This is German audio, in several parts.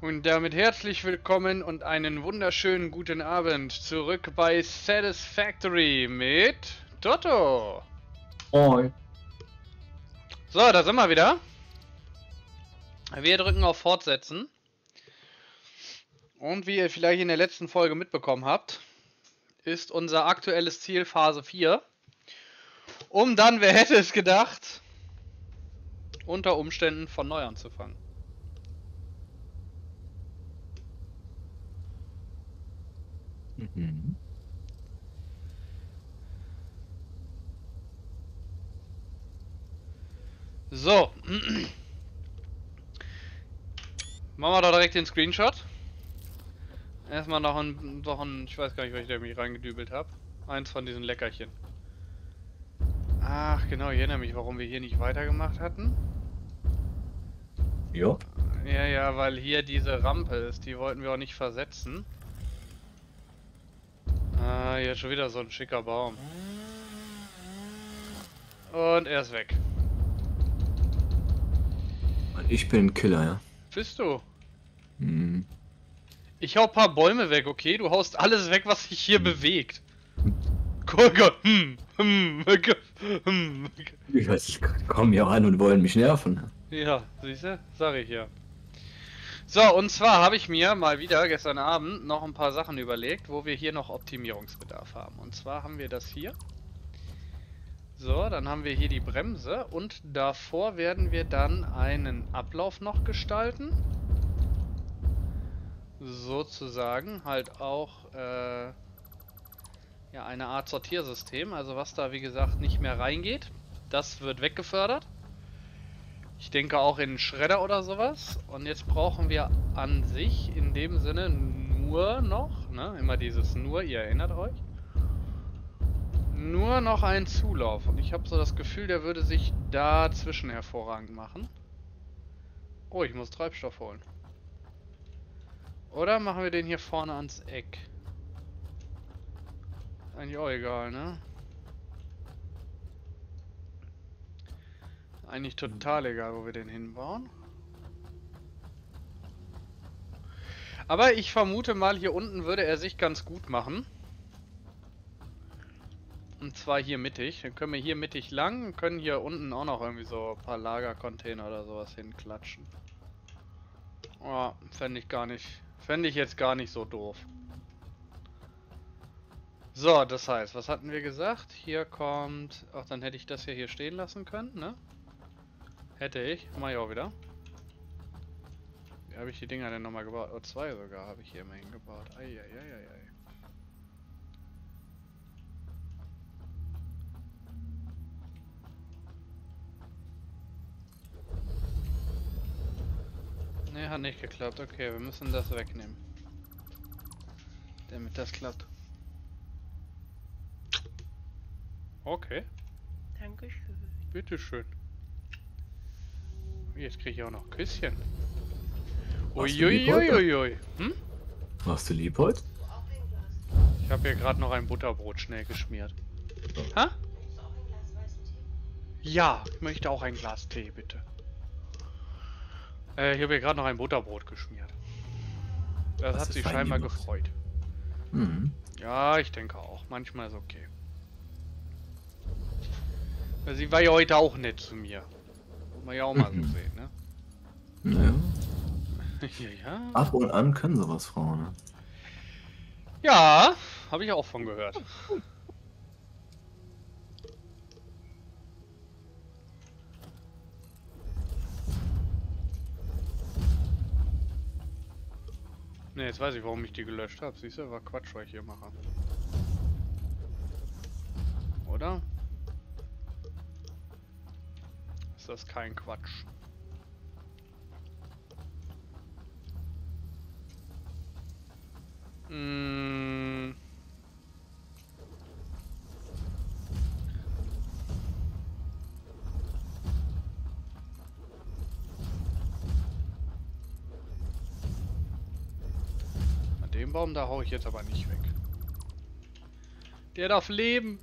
Und damit herzlich willkommen und einen wunderschönen guten Abend zurück bei Satisfactory mit Toto. Moin. So, da sind wir wieder. Wir drücken auf Fortsetzen. Und wie ihr vielleicht in der letzten Folge mitbekommen habt, ist unser aktuelles Ziel Phase 4. Um dann, wer hätte es gedacht, unter Umständen von neu anzufangen. Mhm. So. Machen wir da direkt den Screenshot. Erstmal noch ein, ich weiß gar nicht, welchen ich da reingedübelt habe. Eins von diesen Leckerchen. Ach genau, ich erinnere mich, warum wir hier nicht weitergemacht hatten. Jo. Ja, weil hier diese Rampe ist, die wollten wir auch nicht versetzen. Ah, hier ist schon wieder so ein schicker Baum. Und er ist weg. Ich bin ein Killer, ja. Bist du? Mhm. Ich hau ein paar Bäume weg, okay? Du haust alles weg, was sich hier bewegt. Guck, Die kommen ja an und wollen mich nerven. Ja, siehst du? Sag ich ja. So, und zwar habe ich mir mal wieder gestern Abend noch ein paar Sachen überlegt, wo wir hier noch Optimierungsbedarf haben. Und zwar haben wir das hier. So, dann haben wir hier die Bremse und davor werden wir dann einen Ablauf noch gestalten. Sozusagen halt auch ja, eine Art Sortiersystem. Also was da wie gesagt nicht mehr reingeht, das wird weggefördert. Ich denke auch in Schredder oder sowas. Und jetzt brauchen wir an sich in dem Sinne nur noch, ne, immer dieses nur, ihr erinnert euch, nur noch einen Zulauf. Und ich habe so das Gefühl, der würde sich dazwischen hervorragend machen. Oh, ich muss Treibstoff holen. Oder machen wir den hier vorne ans Eck? Eigentlich auch egal, ne? Eigentlich total egal, wo wir den hinbauen. Aber ich vermute mal, hier unten würde er sich ganz gut machen. Und zwar hier mittig. Dann können wir hier mittig lang und können hier unten auch noch irgendwie so ein paar Lagercontainer oder sowas hinklatschen. Ja, fände ich gar nicht. Fände ich jetzt gar nicht so doof. So, das heißt, was hatten wir gesagt? Hier kommt... Ach, dann hätte ich das ja hier stehen lassen können, ne? Hätte ich. Mach ich auch wieder. Wie habe ich die Dinger denn nochmal gebaut? Oh, zwei sogar habe ich hier immer hingebaut. Eieieiei. Ne, hat nicht geklappt. Okay, wir müssen das wegnehmen. Damit das klappt. Okay. Dankeschön. Bitteschön. Jetzt kriege ich auch noch Küsschen. Uiuiuiui. Hm? Machst du lieb heute? Ich habe hier gerade noch ein Butterbrot schnell geschmiert. Ha? Ja, ich möchte auch ein Glas Tee, bitte. Ich habe hier gerade noch ein Butterbrot geschmiert. Das hat sie scheinbar gefreut. Mhm. Ja, ich denke auch. Manchmal ist okay. Sie war ja heute auch nett zu mir. Mal ja auch mal so sehen, ne? Naja. Ja. Ab und an können sowas Frauen, ne? Ja, habe ich auch von gehört. Ne, jetzt weiß ich, warum ich die gelöscht habe. Siehst du, war Quatsch, was ich hier mache. Oder? Das ist kein Quatsch. Mmh. An dem Baum da hau ich jetzt aber nicht weg. Der darf leben.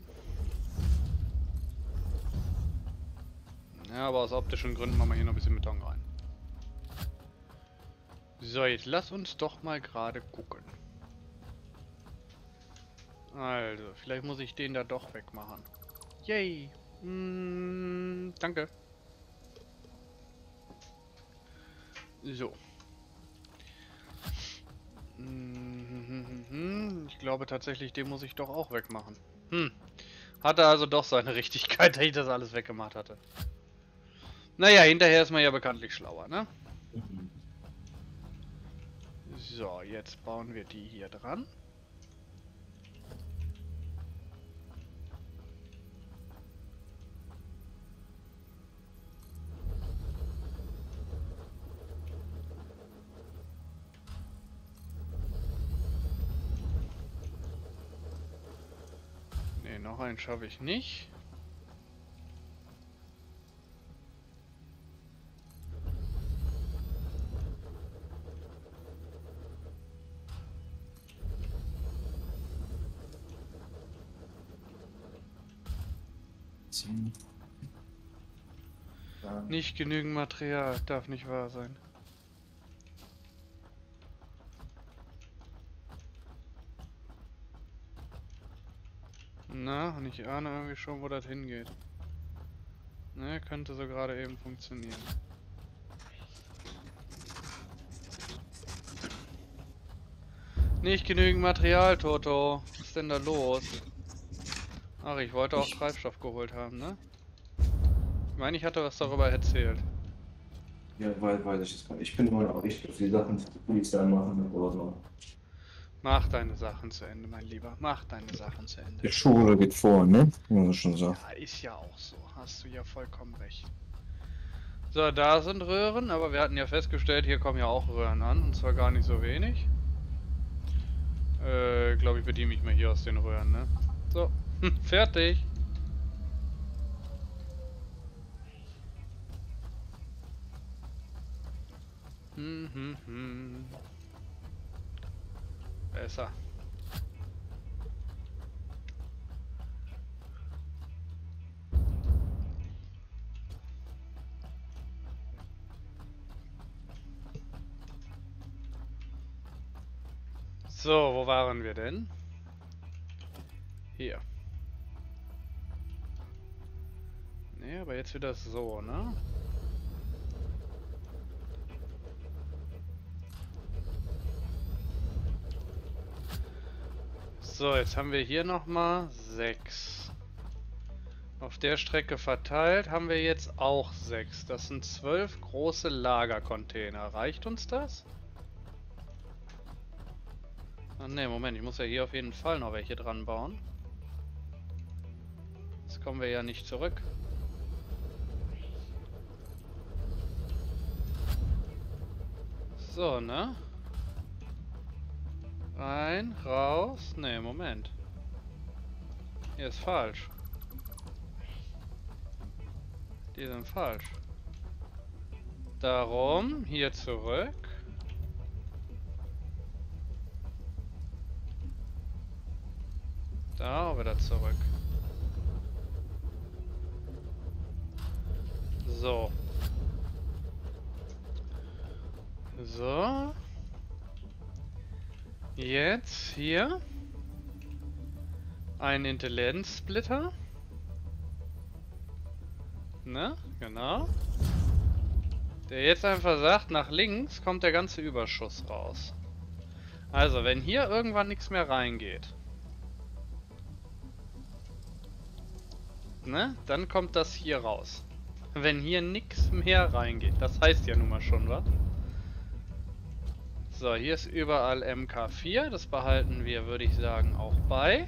Ja, aber aus optischen Gründen machen wir hier noch ein bisschen Beton rein. So, jetzt lass uns doch mal gerade gucken. Also, vielleicht muss ich den da doch wegmachen. Yay! Danke. So. Ich glaube tatsächlich, den muss ich doch auch wegmachen. Hatte also doch seine Richtigkeit, dass ich das alles weggemacht hatte. Naja, hinterher ist man ja bekanntlich schlauer, ne? So, jetzt bauen wir die hier dran. Noch einen schaffe ich nicht. Nicht genügend Material, darf nicht wahr sein. Na, und ich ahne irgendwie schon, wo das hingeht. Ne, könnte so gerade eben funktionieren. Nicht genügend Material, Toto. Was ist denn da los? Ach, ich wollte auch Treibstoff geholt haben, ne? Ich meine, ich hatte was darüber erzählt. Ja, weil ich bin immer noch richtig auf die Sachen für die Polizei machen oder so. Mach deine Sachen zu Ende, mein Lieber. Mach deine Sachen zu Ende. Die Schule geht vor, ne? Muss ich schon sagen. Ja, ist ja auch so. Hast du ja vollkommen recht. So, da sind Röhren, aber wir hatten ja festgestellt, hier kommen ja auch Röhren an. Und zwar gar nicht so wenig. Glaube ich, bediene mich mal hier aus den Röhren, ne? So, fertig. Besser. So, wo waren wir denn? Hier. Ne, aber jetzt wird das so, ne? So, jetzt haben wir hier nochmal 6. Auf der Strecke verteilt haben wir jetzt auch 6. Das sind 12 große Lagercontainer. Reicht uns das? Ah ne, Moment, ich muss ja hier auf jeden Fall noch welche dran bauen. Jetzt kommen wir ja nicht zurück. So, ne? Rein, raus. Ne, Moment. Hier ist falsch. Die sind falsch. Darum, hier zurück. Da auch wieder zurück. So. So. Jetzt hier ein Intelligenzsplitter. Ne? Genau. Der jetzt einfach sagt, nach links kommt der ganze Überschuss raus. Also, wenn hier irgendwann nichts mehr reingeht, ne? Dann kommt das hier raus. Wenn hier nichts mehr reingeht, das heißt ja nun mal schon was. So, hier ist überall MK4. Das behalten wir, würde ich sagen, auch bei.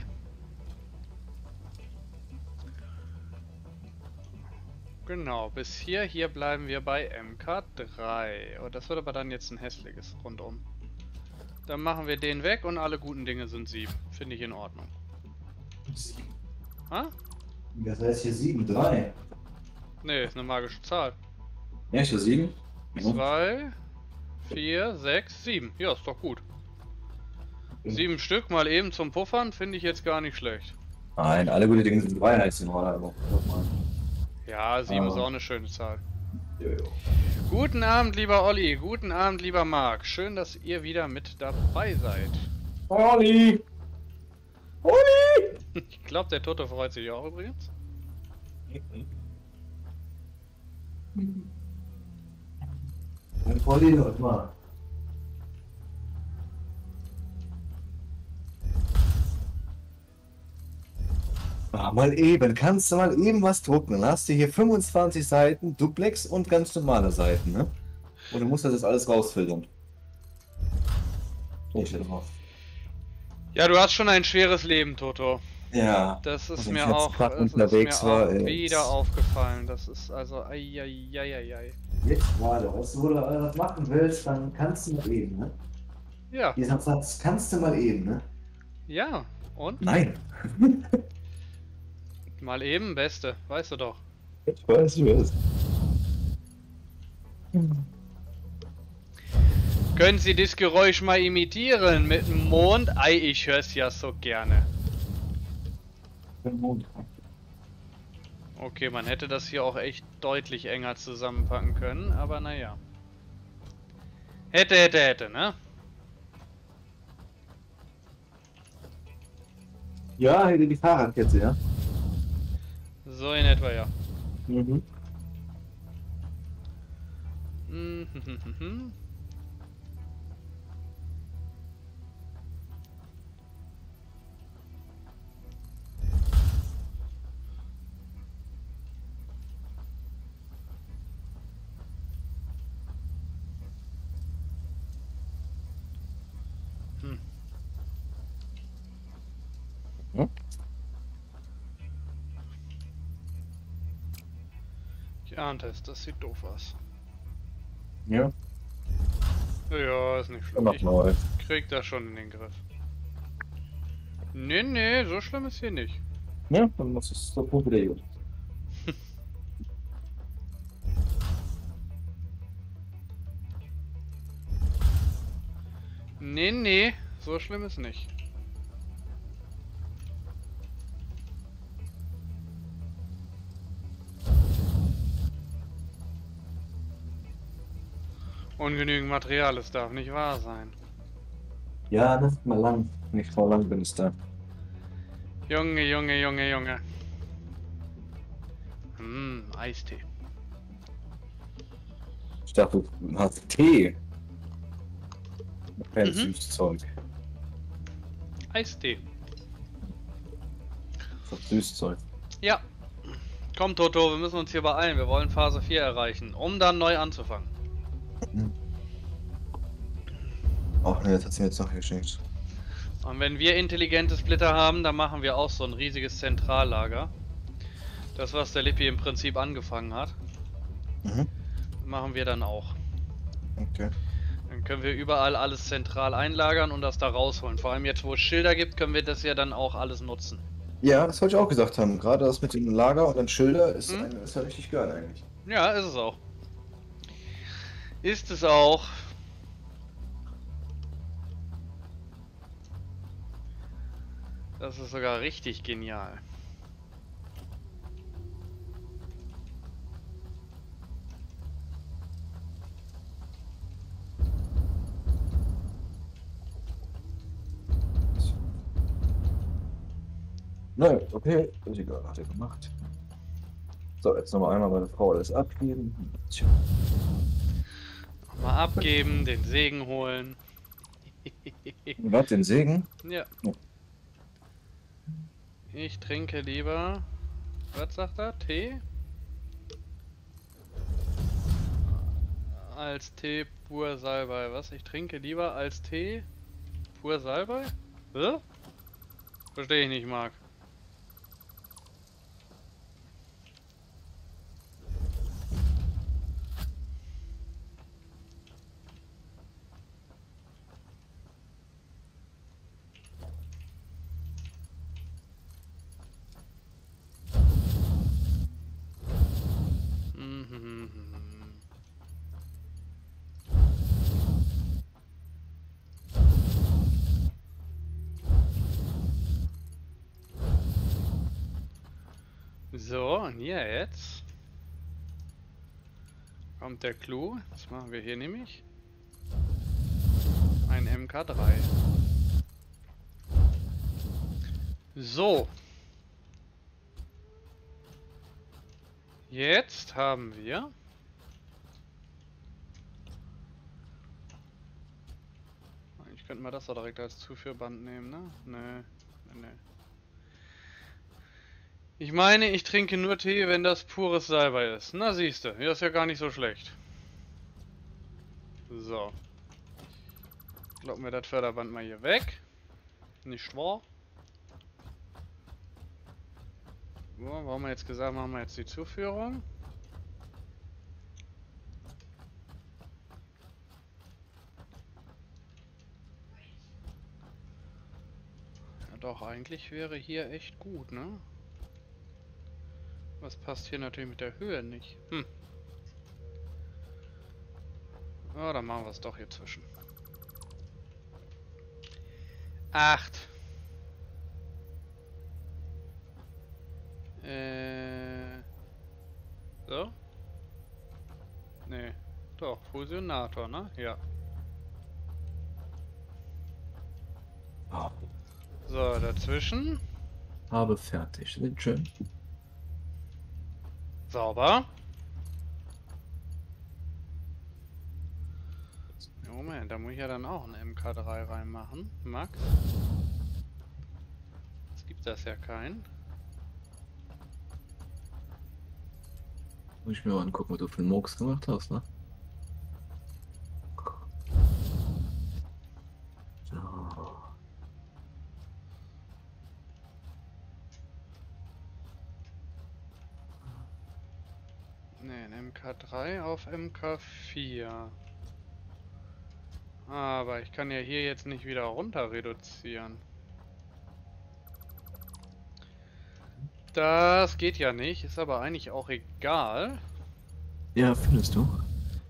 Genau, bis hier. Hier bleiben wir bei MK3. Oh, das wird aber dann jetzt ein hässliches Rundum. Dann machen wir den weg und alle guten Dinge sind 7. Finde ich in Ordnung. 7? Ha? Das heißt hier 7, 3. Ne, ist eine magische Zahl. Ja, ist ja 7. 2... 4, 6, 7. Ja, ist doch gut. 7 Stück mal eben zum Puffern finde ich jetzt gar nicht schlecht. Nein, alle gute Dinge sind 3, heißt die Rolle. Ja, 7 ist auch eine schöne Zahl. Jojo. Guten Abend, lieber Olli. Guten Abend, lieber Marc. Schön, dass ihr wieder mit dabei seid. Olli! Olli! Ich glaube, der Toto freut sich auch übrigens. Dann Olli noch mal. Mal eben, kannst du mal eben was drucken, dann hast du hier 25 Seiten, Duplex und ganz normale Seiten, ne? Und du musst das jetzt alles rausfiltern. So, steht drauf. Ja, du hast schon ein schweres Leben, Toto. Ja. Das ist mir auch wieder aufgefallen, das ist also eieieiei. Jetzt gerade, wo du was machen willst, dann kannst du mal eben, ne? Ja. Diesen Satz kannst du mal eben, ne? Ja, und? Nein. Mal eben, Beste, weißt du doch. Ich weiß, du weißt. Können Sie das Geräusch mal imitieren mit dem Mond? Ei, ich hör's ja so gerne. Okay, man hätte das hier auch echt deutlich enger zusammenpacken können, aber naja. Hätte, hätte, hätte, ne? Ja, hätte die Fahrradkette, ja. So in etwa, ja. Mhm. Ahntest, das sieht doof aus. Ja. Ja, ist nicht schlimm. Ich krieg das schon in den Griff. Nee, nee, so schlimm ist hier nicht. Ja, dann muss es so gut wieder gut. Nee, nee, so schlimm ist nicht. Ungenügend Material, es darf nicht wahr sein. Ja, das ist mal lang. Nicht vor lang bin ich da. Junge, Junge, Junge, Junge. Hm, Eistee. Ich dachte, du hast Tee. Kein süßes Zeug. Eistee. Das ist süßes Zeug. Ja. Komm, Toto, wir müssen uns hier beeilen. Wir wollen Phase 4 erreichen, um dann neu anzufangen. Ach ne, das hat sie mir jetzt noch geschenkt. Und wenn wir intelligente Splitter haben, dann machen wir auch so ein riesiges Zentrallager. Das, was der Lippi im Prinzip angefangen hat, machen wir dann auch. Okay. Dann können wir überall alles zentral einlagern und das da rausholen. Vor allem jetzt, wo es Schilder gibt, können wir das ja dann auch alles nutzen. Ja, das wollte ich auch gesagt haben. Gerade das mit dem Lager und dann Schilder ist, ist ja richtig geil eigentlich. Ja, ist es auch. Ist es auch. Das ist sogar richtig genial. Nö, okay, ist egal, hat er gemacht. So, jetzt nochmal einmal meine Frau alles abgeben. Tja. Mal abgeben, den Segen holen. Was, den Segen? Ja. Oh. Ich trinke lieber... Was sagt er? Tee? Als Tee pur Salbei. Was? Ich trinke lieber als Tee pur Salbei? Hä? Verstehe ich nicht, Marc. So, und hier jetzt kommt der Clou. Was machen wir hier nämlich? Ein MK3. So. Jetzt haben wir... Eigentlich könnten wir das doch direkt als Zuführband nehmen, ne? Nee. Ich meine, ich trinke nur Tee, wenn das pures Salbei ist. Na siehste, das ist ja gar nicht so schlecht. So. Kloppen wir das Förderband mal hier weg. Nicht wahr? So, warum wir jetzt gesagt, machen wir jetzt die Zuführung. Ja doch, eigentlich wäre hier echt gut, ne? Was passt hier natürlich mit der Höhe nicht? Hm. Ja, dann machen wir es doch hier zwischen. 8. So? Nee. Doch, Fusionator, ne? Ja. So, dazwischen. Habe fertig. Schön. Sauber. Moment, da muss ich ja dann auch einen MK3 reinmachen, Max. Jetzt gibt das ja keinen. Muss ich mir mal angucken, was du für einen Murks gemacht hast, ne? So. MK3 auf MK4. Aber ich kann ja hier jetzt nicht wieder runter reduzieren. Das geht ja nicht, ist aber eigentlich auch egal. Ja, findest du?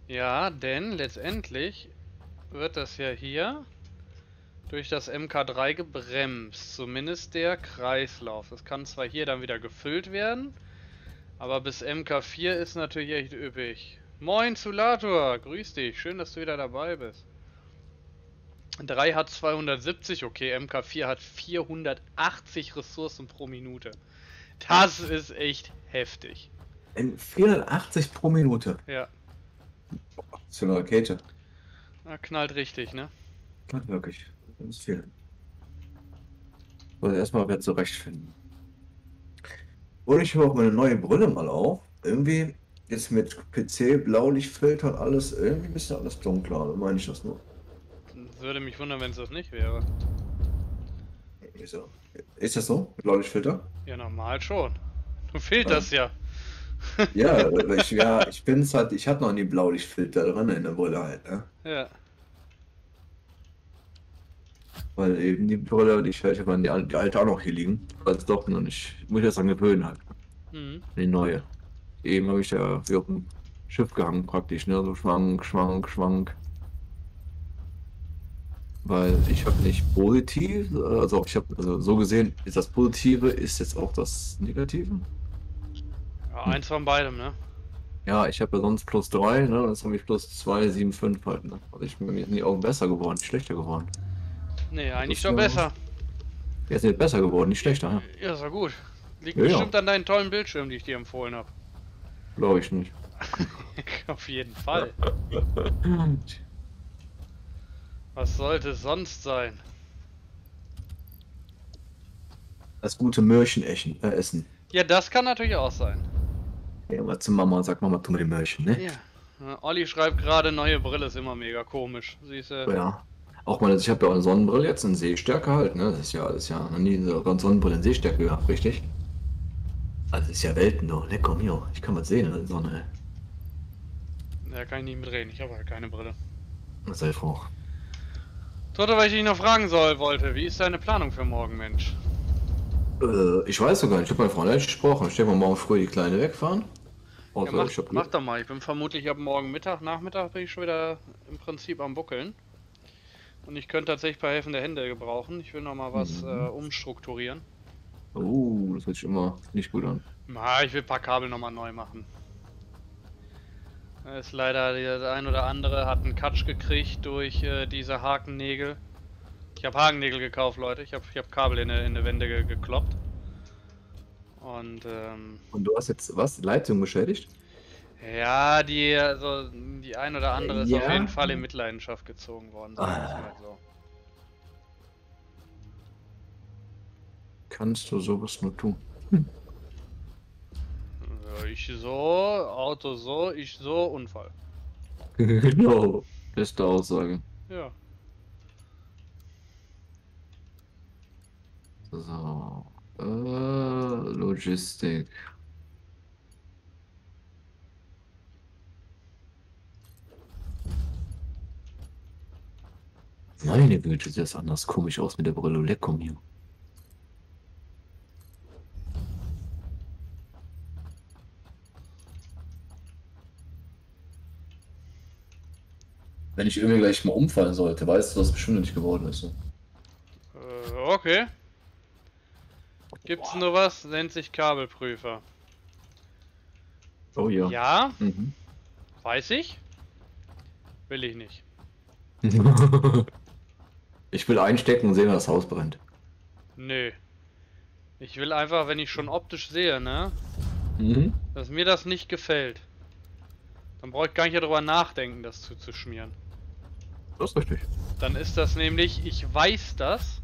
Ja, denn letztendlich wird das ja hier durch das MK3 gebremst. Zumindest der Kreislauf. Das kann zwar hier dann wieder gefüllt werden, aber bis MK4 ist natürlich echt üppig. Moin Zulator, grüß dich, schön, dass du wieder dabei bist. 3 hat 270, okay, MK4 hat 480 Ressourcen pro Minute. Das ist echt heftig. 480 pro Minute? Ja. Das ist eine Rakete. Na, knallt richtig, ne? Knallt wirklich, das ist viel. Also erstmal wieder zurechtfinden. Und ich höre auch meine neue Brille mal auf. Irgendwie jetzt mit PC, Blaulichtfilter und alles, irgendwie ein bisschen alles dunkler, meine ich das nur. Das würde mich wundern, wenn es das nicht wäre. Wieso? Ist das so? Mit Blaulichtfilter? Ja, normal schon. Du filterst ja. Ja, ich bin's halt, ich hab noch nie Blaulichtfilter drin in der Brille halt, ne? Ja. Weil eben die Brille, die ich habe, die alte auch noch hier liegen. Als Docken und ich muss das dann gewöhnen halt. Mhm. Die neue. Eben habe ich ja wie auf dem Schiff gehangen praktisch, ne? So schwank, schwank, schwank. Weil ich habe nicht positiv, also ich habe, also so gesehen ist das Positive, ist jetzt auch das Negative. Ja, eins von beidem, ne? Ja, ich habe ja sonst +3, ne? Und jetzt habe ich +2, 7, 5 halt, ne? Also ich bin jetzt nicht auch besser geworden, nicht schlechter geworden. Nee, eigentlich schon besser. Jetzt ist besser geworden, nicht schlechter, ne? Ja, ist ja gut. Liegt ja, bestimmt ja an deinen tollen Bildschirmen, die ich dir empfohlen habe. Glaube ich nicht. Auf jeden Fall. Was sollte es sonst sein? Das gute Möhrchen essen. Ja, das kann natürlich auch sein. Ja, aber zu Mama, sag Mama, tu mal die Möhrchen, ne? Ja. Olli schreibt gerade, neue Brille ist immer mega komisch. Siehst du? Ja. Auch mal, ich habe ja auch eine Sonnenbrille jetzt in Sehstärke halt, ne? Das ist ja noch nie eine Sonnenbrille in Sehstärke gehabt, richtig? Also ist ja Welten doch, ne? Komm hier, ich kann was sehen in der Sonne. Da kann ich nicht mitreden, ich habe halt keine Brille. Sei froh. Toto, weil ich dich noch fragen wollte, wie ist deine Planung für morgen, Mensch? Ich weiß sogar nicht, ich habe meine Freundin gesprochen. Stellen wir morgen früh die Kleine wegfahren. Ja, mach doch mal, ich bin vermutlich ab morgen Nachmittag bin ich schon wieder im Prinzip am Buckeln. Und ich könnte tatsächlich ein paar helfende Hände gebrauchen. Ich will noch mal was umstrukturieren. Oh, das hört sich immer nicht gut an. Na, ich will ein paar Kabel noch mal neu machen. Ist leider, der ein oder andere hat einen Katsch gekriegt durch diese Hakennägel. Ich habe Hakennägel gekauft, Leute. Ich hab Kabel in die Wände gekloppt. Und du hast jetzt was? Leitung beschädigt? Ja, die ein oder andere ist auf jeden Fall in Mitleidenschaft gezogen worden. So. Kannst du sowas nur tun? Ich so, Auto so, ich so, Unfall. Genau, beste Aussage. Ja. So, Logistik. Meine Güte, sieht das anders komisch aus mit der Brille. Leck, komm hier. Wenn ich irgendwie gleich mal umfallen sollte, weißt du, was bestimmt nicht geworden ist. Okay. Gibt's nur was? Nennt sich Kabelprüfer. Oh ja. Ja? Mhm. Weiß ich? Will ich nicht. Ich will einstecken und sehen, wenn das Haus brennt. Nö. Ich will einfach, wenn ich schon optisch sehe, ne? Mhm. Dass mir das nicht gefällt. Dann brauche ich gar nicht darüber nachdenken, das zuzuschmieren. Das ist richtig. Dann ist das nämlich, ich weiß das.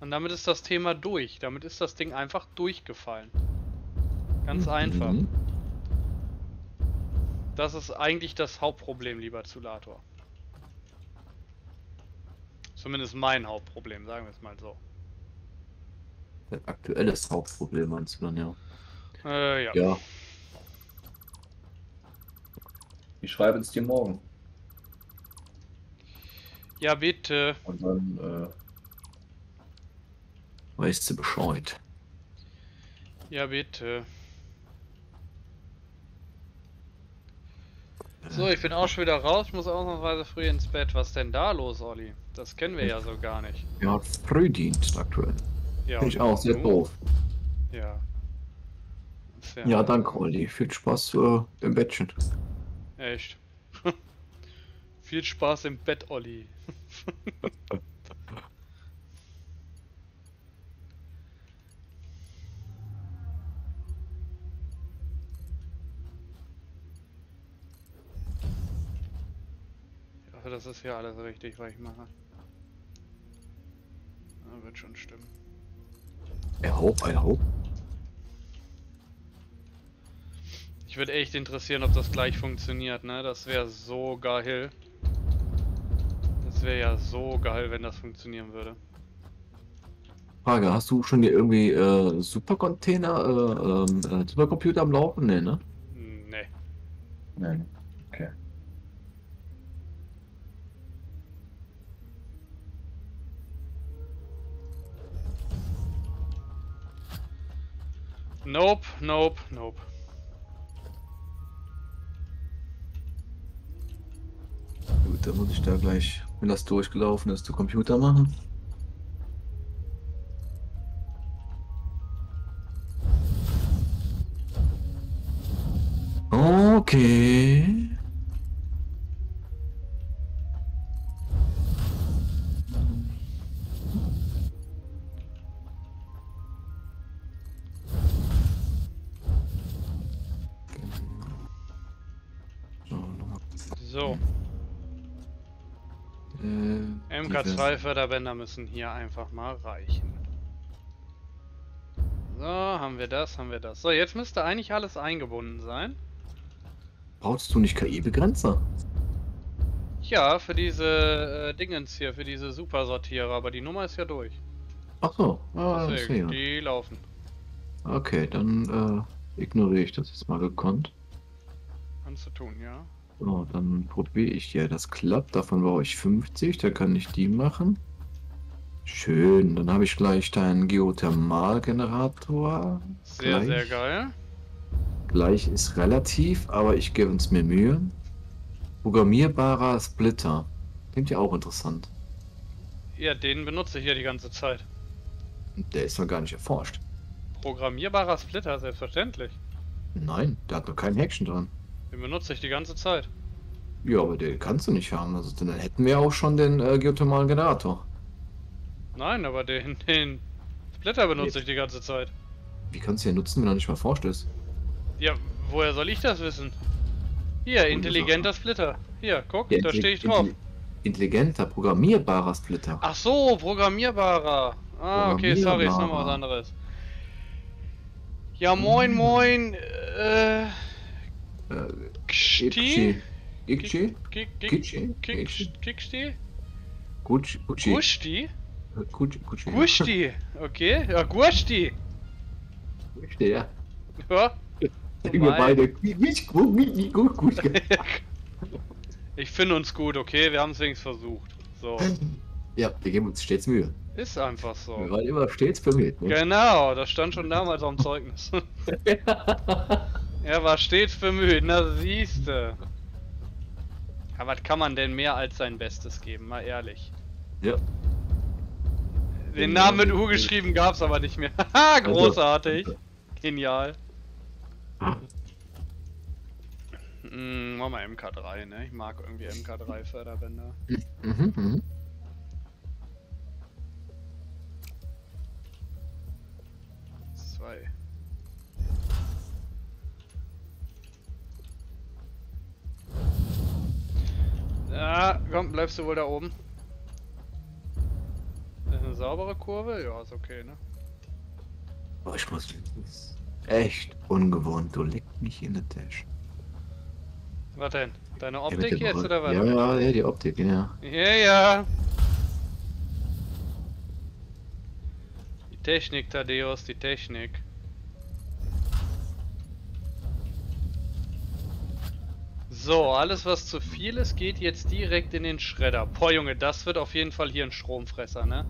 Und damit ist das Thema durch. Damit ist das Ding einfach durchgefallen. Ganz einfach. Das ist eigentlich das Hauptproblem, lieber Zulator. Zumindest mein Hauptproblem, sagen wir es mal so. Dein aktuelles Hauptproblem meinst du dann, ja? Ja. Ich schreibe es dir morgen. Ja, bitte. Und dann, weißt du Bescheid. Ja, bitte. So, ich bin auch schon wieder raus. Ich muss ausnahmsweise früh ins Bett. Was denn da los, Olli? Das kennen wir ja so gar nicht. Ja, hat Frühdienst aktuell. Ja, ich auch, sehr doof. Ja. Ja, danke, Olli. Viel Spaß im Bettchen. Echt. Viel Spaß im Bett, Olli. Ich hoffe, das ist hier alles richtig, was ich mache. Ja, wird schon stimmen. I hope, I hope. Ich würde echt interessieren, ob das gleich funktioniert, ne? Das wäre so geil. Das wäre ja so geil, wenn das funktionieren würde. Frage, hast du schon hier irgendwie Supercomputer am Laufen? Nee, ne? Nee. Nein. Okay. Nope, nope, nope. Da muss ich da gleich, wenn das durchgelaufen ist, zu Computer machen. Okay. So. MK2 Förderbänder müssen hier einfach mal reichen. So, haben wir das, haben wir das. So, jetzt müsste eigentlich alles eingebunden sein. Brauchst du nicht KI-Begrenzer? Ja, für diese Dingens hier, für diese Supersortierer, aber die Nummer ist ja durch. Ach so, deswegen, die laufen. Okay, dann ignoriere ich das jetzt mal gekonnt. Kannst du tun, ja. So, dann probiere ich ja, das klappt. Davon brauche ich 50, da kann ich die machen. Schön, dann habe ich gleich deinen Geothermalgenerator. Sehr, gleich. Sehr geil. Gleich ist relativ, aber ich gebe uns mehr Mühe. Programmierbarer Splitter. Klingt ja auch interessant. Ja, den benutze ich ja die ganze Zeit. Der ist noch gar nicht erforscht. Programmierbarer Splitter, selbstverständlich. Nein, der hat noch kein Häkchen dran. Den benutze ich die ganze Zeit. Ja, aber den kannst du nicht haben. Also dann hätten wir auch schon den geothermalen Generator. Nein, aber den Splitter benutze ich die ganze Zeit. Wie kannst du den nutzen, wenn er nicht mal vorstößt? Ja, woher soll ich das wissen? Hier, intelligenter Splitter. Hier, guck, ja, da stehe ich drauf. Intelligenter, programmierbarer Splitter. Ach so, programmierbarer. Ah, okay, sorry, ist nochmal was anderes. Ja, moin, moin. Gucci? Gucci? Gucci? Gucci? Gucci? Gucci? Okay, ja, Gucci. Gucci, ja. Ja. Wir beide. Gut. Ich finde uns gut, okay? Wir haben es wenigstens versucht. So. Ja, wir geben uns stets Mühe. Ist einfach so. Wir waren immer stets bemüht, ne? Genau, das stand schon damals auf dem Zeugnis. Er war stets bemüht, na siehste. Aber was kann man denn mehr als sein Bestes geben, mal ehrlich? Ja. Den Namen mit U geschrieben gab's aber nicht mehr. Haha, großartig. Genial. Mach mal MK3, ne? Ich mag irgendwie MK3 Förderbänder. Mhm, mhm. Zwei. Ja, komm, bleibst du wohl da oben. Das ist eine saubere Kurve? Ja, ist okay, ne? Boah, ich muss... Echt ungewohnt, du legst mich in der Tasche. Was denn? Deine Optik ja, jetzt oder was? Ja, ja, die Optik, ja. Ja, ja. Die Technik, Tadeus, die Technik. So, alles was zu viel ist, geht jetzt direkt in den Schredder. Boah, Junge, das wird auf jeden Fall hier ein Stromfresser, ne?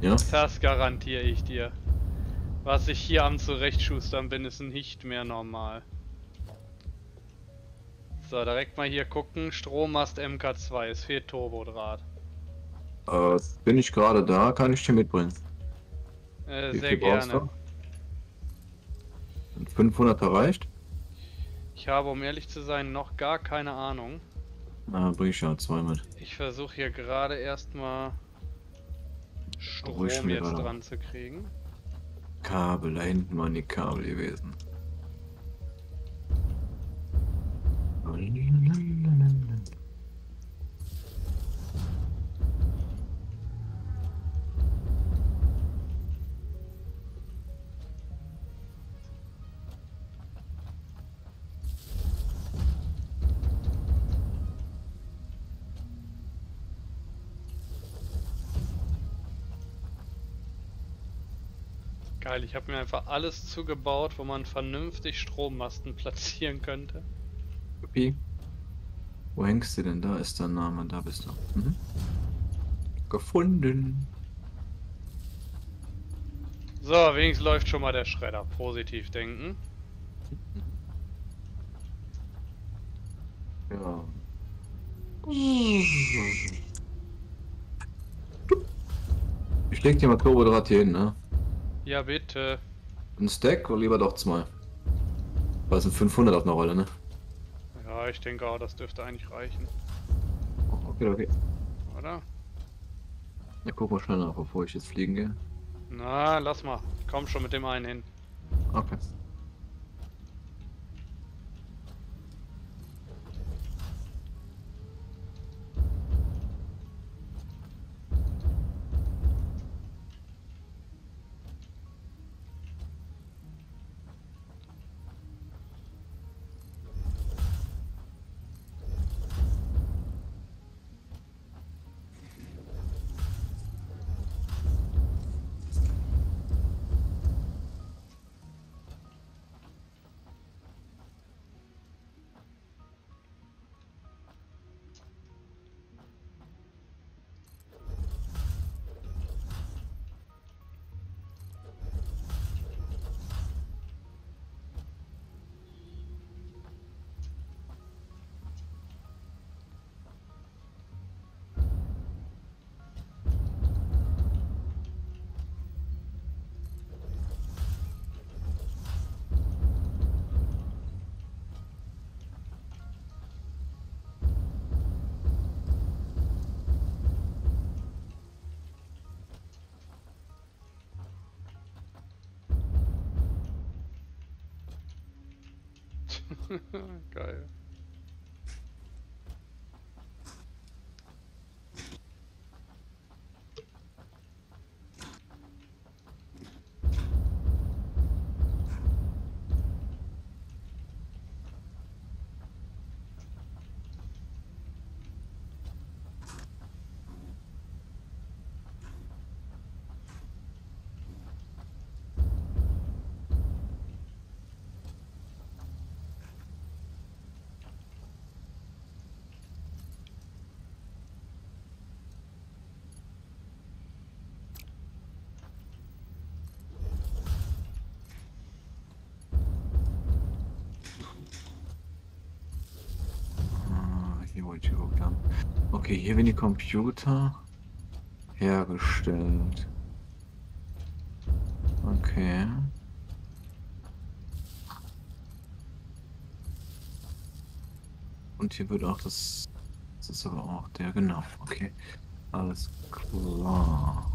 Ja. Das garantiere ich dir. Was ich hier am Zurechtschustern bin, ist nicht mehr normal. So, direkt mal hier gucken. Strommast MK2. Es fehlt Turbodraht. Bin ich gerade da? Kann ich dir mitbringen? Sehr gerne. 500 erreicht? Ich habe, um ehrlich zu sein, noch gar keine Ahnung. Na, bring ich ja 2 mit. Ich versuche hier gerade erstmal Strom jetzt dran zu kriegen. Kabel, da hinten waren die Kabel gewesen. Geil, ich habe mir einfach alles zugebaut, wo man vernünftig Strommasten platzieren könnte. Wie? Wo hängst du denn? Da ist dein Name, da bist du. Mhm. Gefunden. So, wenigstens läuft schon mal der Schredder. Positiv denken. Ja. Ich leg dir mal Turbodraht hier hin, ne? Ja, bitte. Ein Stack oder lieber doch 2? Weil es sind 500 auf einer Rolle, ne? Ja, ich denke auch, das dürfte eigentlich reichen. Okay, okay. Oder? Ja, guck mal schnell nach, bevor ich jetzt fliegen gehe. Na, lass mal. Ich komm schon mit dem einen hin. Okay. Geil. Okay, hier werden die Computer hergestellt. Okay. Und hier wird auch das... Das ist aber auch der, genau. Okay. Alles klar.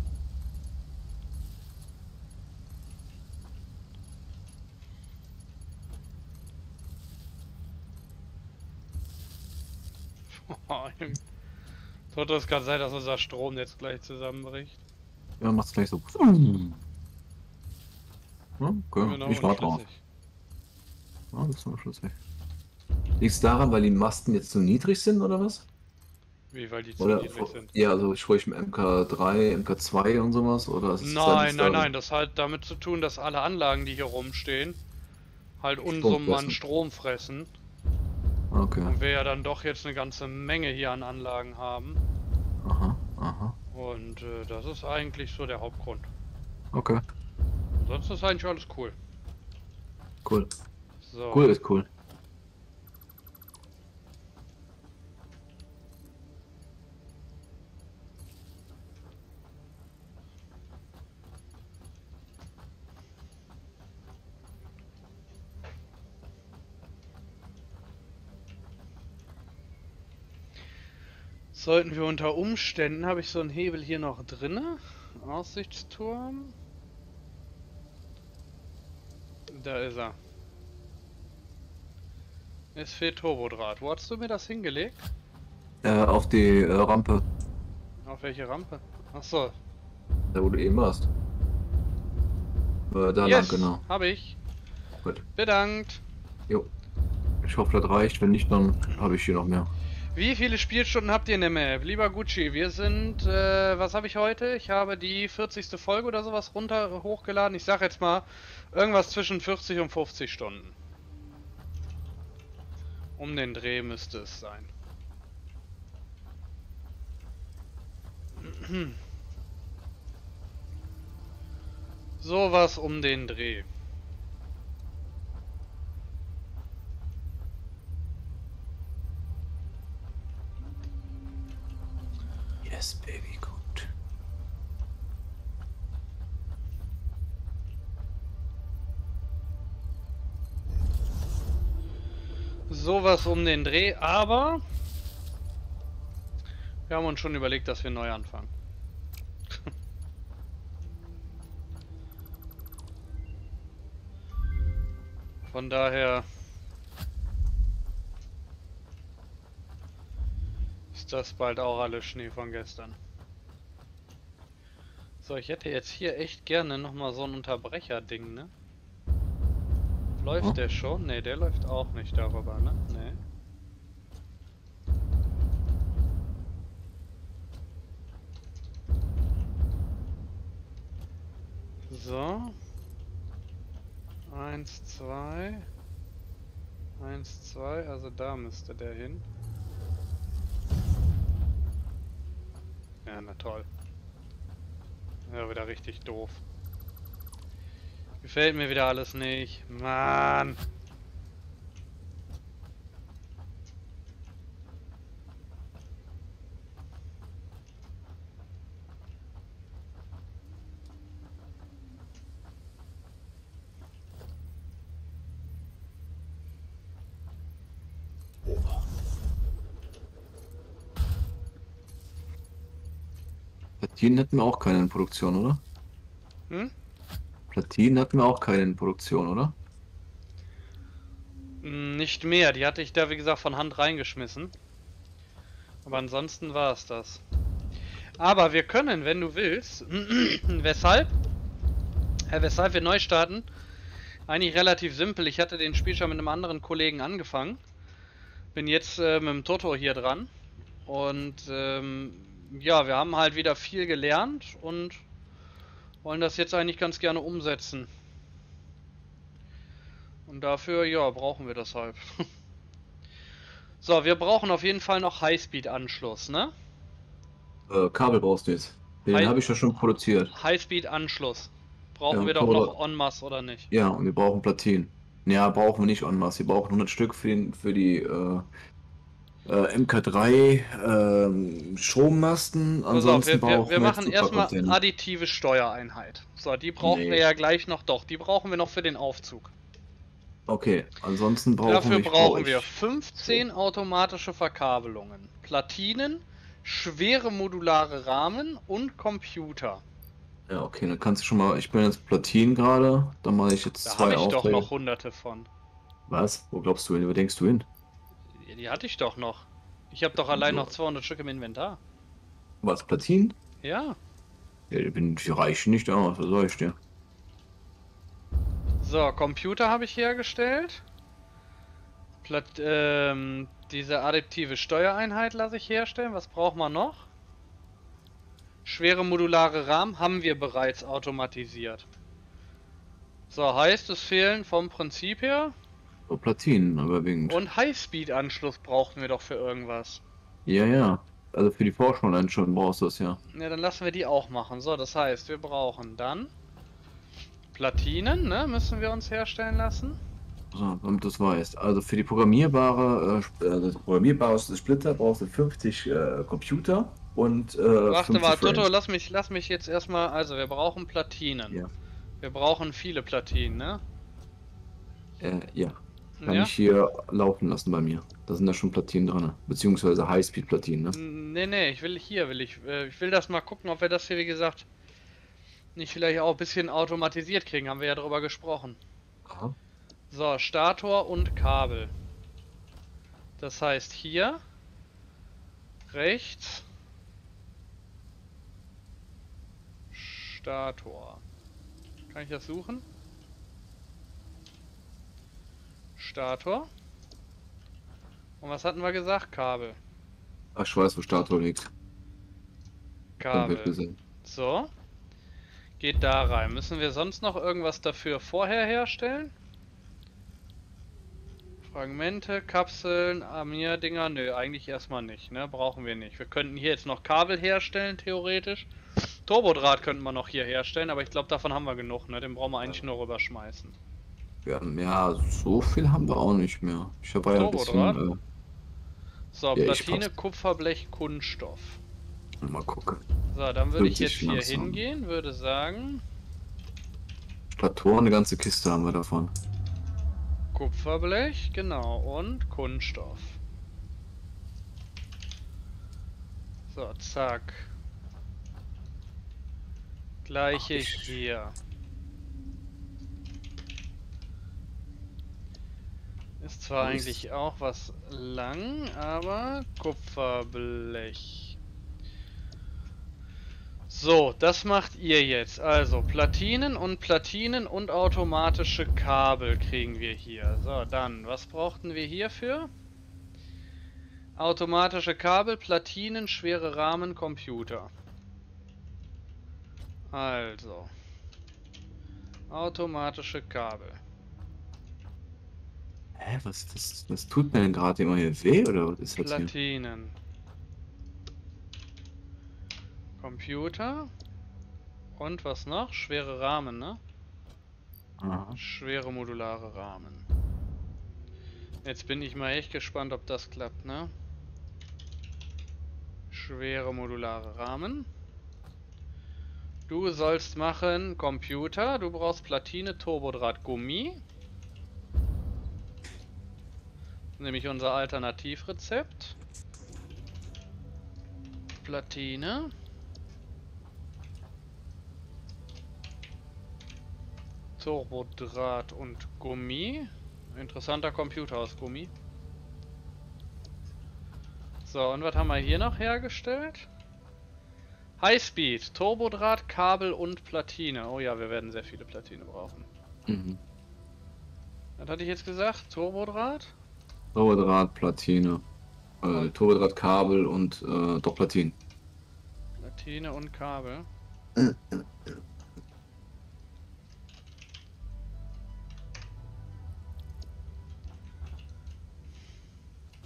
Toto, es kann sein, dass unser Stromnetz gleich zusammenbricht. Ja, macht's gleich so. Okay, genau, ich warte drauf. Ja, das war schlüssig. Liegt's daran, weil die Masten jetzt zu niedrig sind, oder was? Wie, weil die zu niedrig sind? Ja, also ich spreche mit MK3, MK2 und sowas, oder? Ist nein, das hat damit zu tun, dass alle Anlagen, die hier rumstehen, halt unsummen Strom fressen. Okay. Und wir ja dann doch jetzt eine ganze Menge hier an Anlagen haben. Aha, aha. Und das ist eigentlich so der Hauptgrund. Okay. Ansonsten ist eigentlich alles cool. Cool. So. Cool ist cool. Sollten wir unter Umständen, habe ich so einen Hebel hier noch drinne, Aussichtsturm. Da ist er. Es fehlt Turbodraht. Wo hast du mir das hingelegt? Auf die Rampe. Auf welche Rampe? Achso. Da wo du eben warst. Da yes, lang, genau. Habe ich. Gut. Bedankt. Jo. Ich hoffe, das reicht. Wenn nicht, dann habe ich hier noch mehr. Wie viele Spielstunden habt ihr in der Map? Lieber Gucci, wir sind, was habe ich heute? Ich habe die 40. Folge oder sowas hochgeladen. Ich sag jetzt mal, irgendwas zwischen 40 und 50 Stunden. Um den Dreh müsste es sein. Sowas um den Dreh. Yes, baby, gut. Sowas um den Dreh, aber wir haben uns schon überlegt, dass wir neu anfangen. Von daher das bald auch alles Schnee von gestern. So, ich hätte jetzt hier echt gerne nochmal so ein Unterbrecher-Ding, ne? Läuft der schon? Ne, der läuft auch nicht darüber, ne? Ne. So. 1, 2. 1, 2, also da müsste der hin. Ja, na toll. Ja, wieder richtig doof. Gefällt mir wieder alles nicht. Mann! Platinen hatten wir auch keine in Produktion, oder? Platinen hatten wir auch keine in Produktion, oder? Nicht mehr, die hatte ich da wie gesagt von Hand reingeschmissen. Aber ansonsten war es das. Aber wir können, wenn du willst, weshalb wir neu starten, eigentlich relativ simpel. Ich hatte den Spiel schon mit einem anderen Kollegen angefangen. Bin jetzt mit dem Toto hier dran. Und ja, wir haben halt wieder viel gelernt und wollen das jetzt eigentlich ganz gerne umsetzen. Und dafür, ja, brauchen wir das halt. So, wir brauchen auf jeden Fall noch Highspeed-Anschluss, ne? Kabel brauchst du jetzt. Den habe ich ja schon produziert. Highspeed-Anschluss. Brauchen wir doch noch en masse, oder nicht? Ja, und wir brauchen Platinen. Ja, brauchen wir nicht en masse. Wir brauchen 100 Stück für die MK3 Strommasten. Ansonsten brauchen wir machen erstmal additive Steuereinheit. So, die brauchen wir ja gleich noch. Doch, die brauchen wir noch für den Aufzug. Okay, ansonsten brauchen wir... Dafür brauchen wir 15 automatische Verkabelungen, Platinen, schwere modulare Rahmen und Computer. Ja, okay, dann kannst du schon mal... Ich bin jetzt Platinen gerade, dann mache ich jetzt zwei auf. Da habe ich doch noch hunderte von. Was? Wo glaubst du hin? Wo denkst du hin? Die hatte ich doch noch. Ich habe doch allein noch 200 Stück im Inventar. Was, Platinen? Ja. Ja, die reichen nicht aus, was soll ich dir? So, Computer habe ich hergestellt. Diese adaptive Steuereinheit lasse ich herstellen. Was braucht man noch? Schwere modulare Rahmen haben wir bereits automatisiert. So, heißt es fehlen vom Prinzip her... Oh, Platinen überwiegend. Und Highspeed-Anschluss brauchten wir doch für irgendwas. Ja, ja. Also für die Vorschau schon brauchst du das, ja. Ja, dann lassen wir die auch machen. So, das heißt, wir brauchen dann... Platinen, ne, müssen wir uns herstellen lassen. So, damit du es weißt. Also für die programmierbare Splitter brauchst du 50 Computer und 50 mal, Frames. Toto, lass mich jetzt erstmal, also wir brauchen Platinen. Ja. Wir brauchen viele Platinen, ne? Ja. Kann ich hier laufen lassen bei mir. Da sind da schon Platinen dran, beziehungsweise Highspeed-Platinen, ne? Ne, ne, ich will das mal gucken, ob wir das hier, wie gesagt, nicht vielleicht auch ein bisschen automatisiert kriegen, haben wir ja darüber gesprochen. Aha. So, Stator und Kabel. Das heißt hier rechts Stator. Kann ich das suchen? Stator. Und was hatten wir gesagt? Kabel. Ach, ich weiß, wo Stator liegt. Kabel. So. Geht da rein. Müssen wir sonst noch irgendwas dafür vorher herstellen? Fragmente, Kapseln, Amir-Dinger? Nö, eigentlich erstmal nicht, ne? Brauchen wir nicht. Wir könnten hier jetzt noch Kabel herstellen, theoretisch. Turbodraht könnten wir noch hier herstellen, aber ich glaube, davon haben wir genug, ne? Den brauchen wir eigentlich nur rüberschmeißen. Ja, so viel haben wir auch nicht mehr. Ich habe ja ein bisschen... So, ja, Platine, Kupferblech, Kunststoff. Mal gucken. So, dann würde ich jetzt hier hingehen, würde sagen... Statoren, eine ganze Kiste haben wir davon. Kupferblech, genau, und Kunststoff. So, zack. Gleiche hier. Ist zwar eigentlich auch was lang, aber Kupferblech. So, das macht ihr jetzt. Also Platinen und automatische Kabel kriegen wir hier. So, dann, was brauchten wir hierfür? Automatische Kabel, Platinen, schwere Rahmen, Computer. Also, automatische Kabel. Hä, was tut mir denn gerade immer hier weh, oder was ist das hier? Platinen. Computer und was noch? Schwere Rahmen, ne? Aha. Schwere modulare Rahmen. Jetzt bin ich mal echt gespannt, ob das klappt, ne? Schwere modulare Rahmen. Du sollst machen Computer, du brauchst Platine, Turbodraht, Gummi. Nämlich unser Alternativrezept. Platine. Turbodraht und Gummi. Interessanter Computer aus Gummi. So, und was haben wir hier noch hergestellt? Highspeed, Turbodraht, Kabel und Platine. Oh ja, wir werden sehr viele Platine brauchen. Mhm. Was hatte ich jetzt gesagt? Turbodraht? Turbodraht, Platine. Turbodraht, Kabel und doch Platine. Platine und Kabel.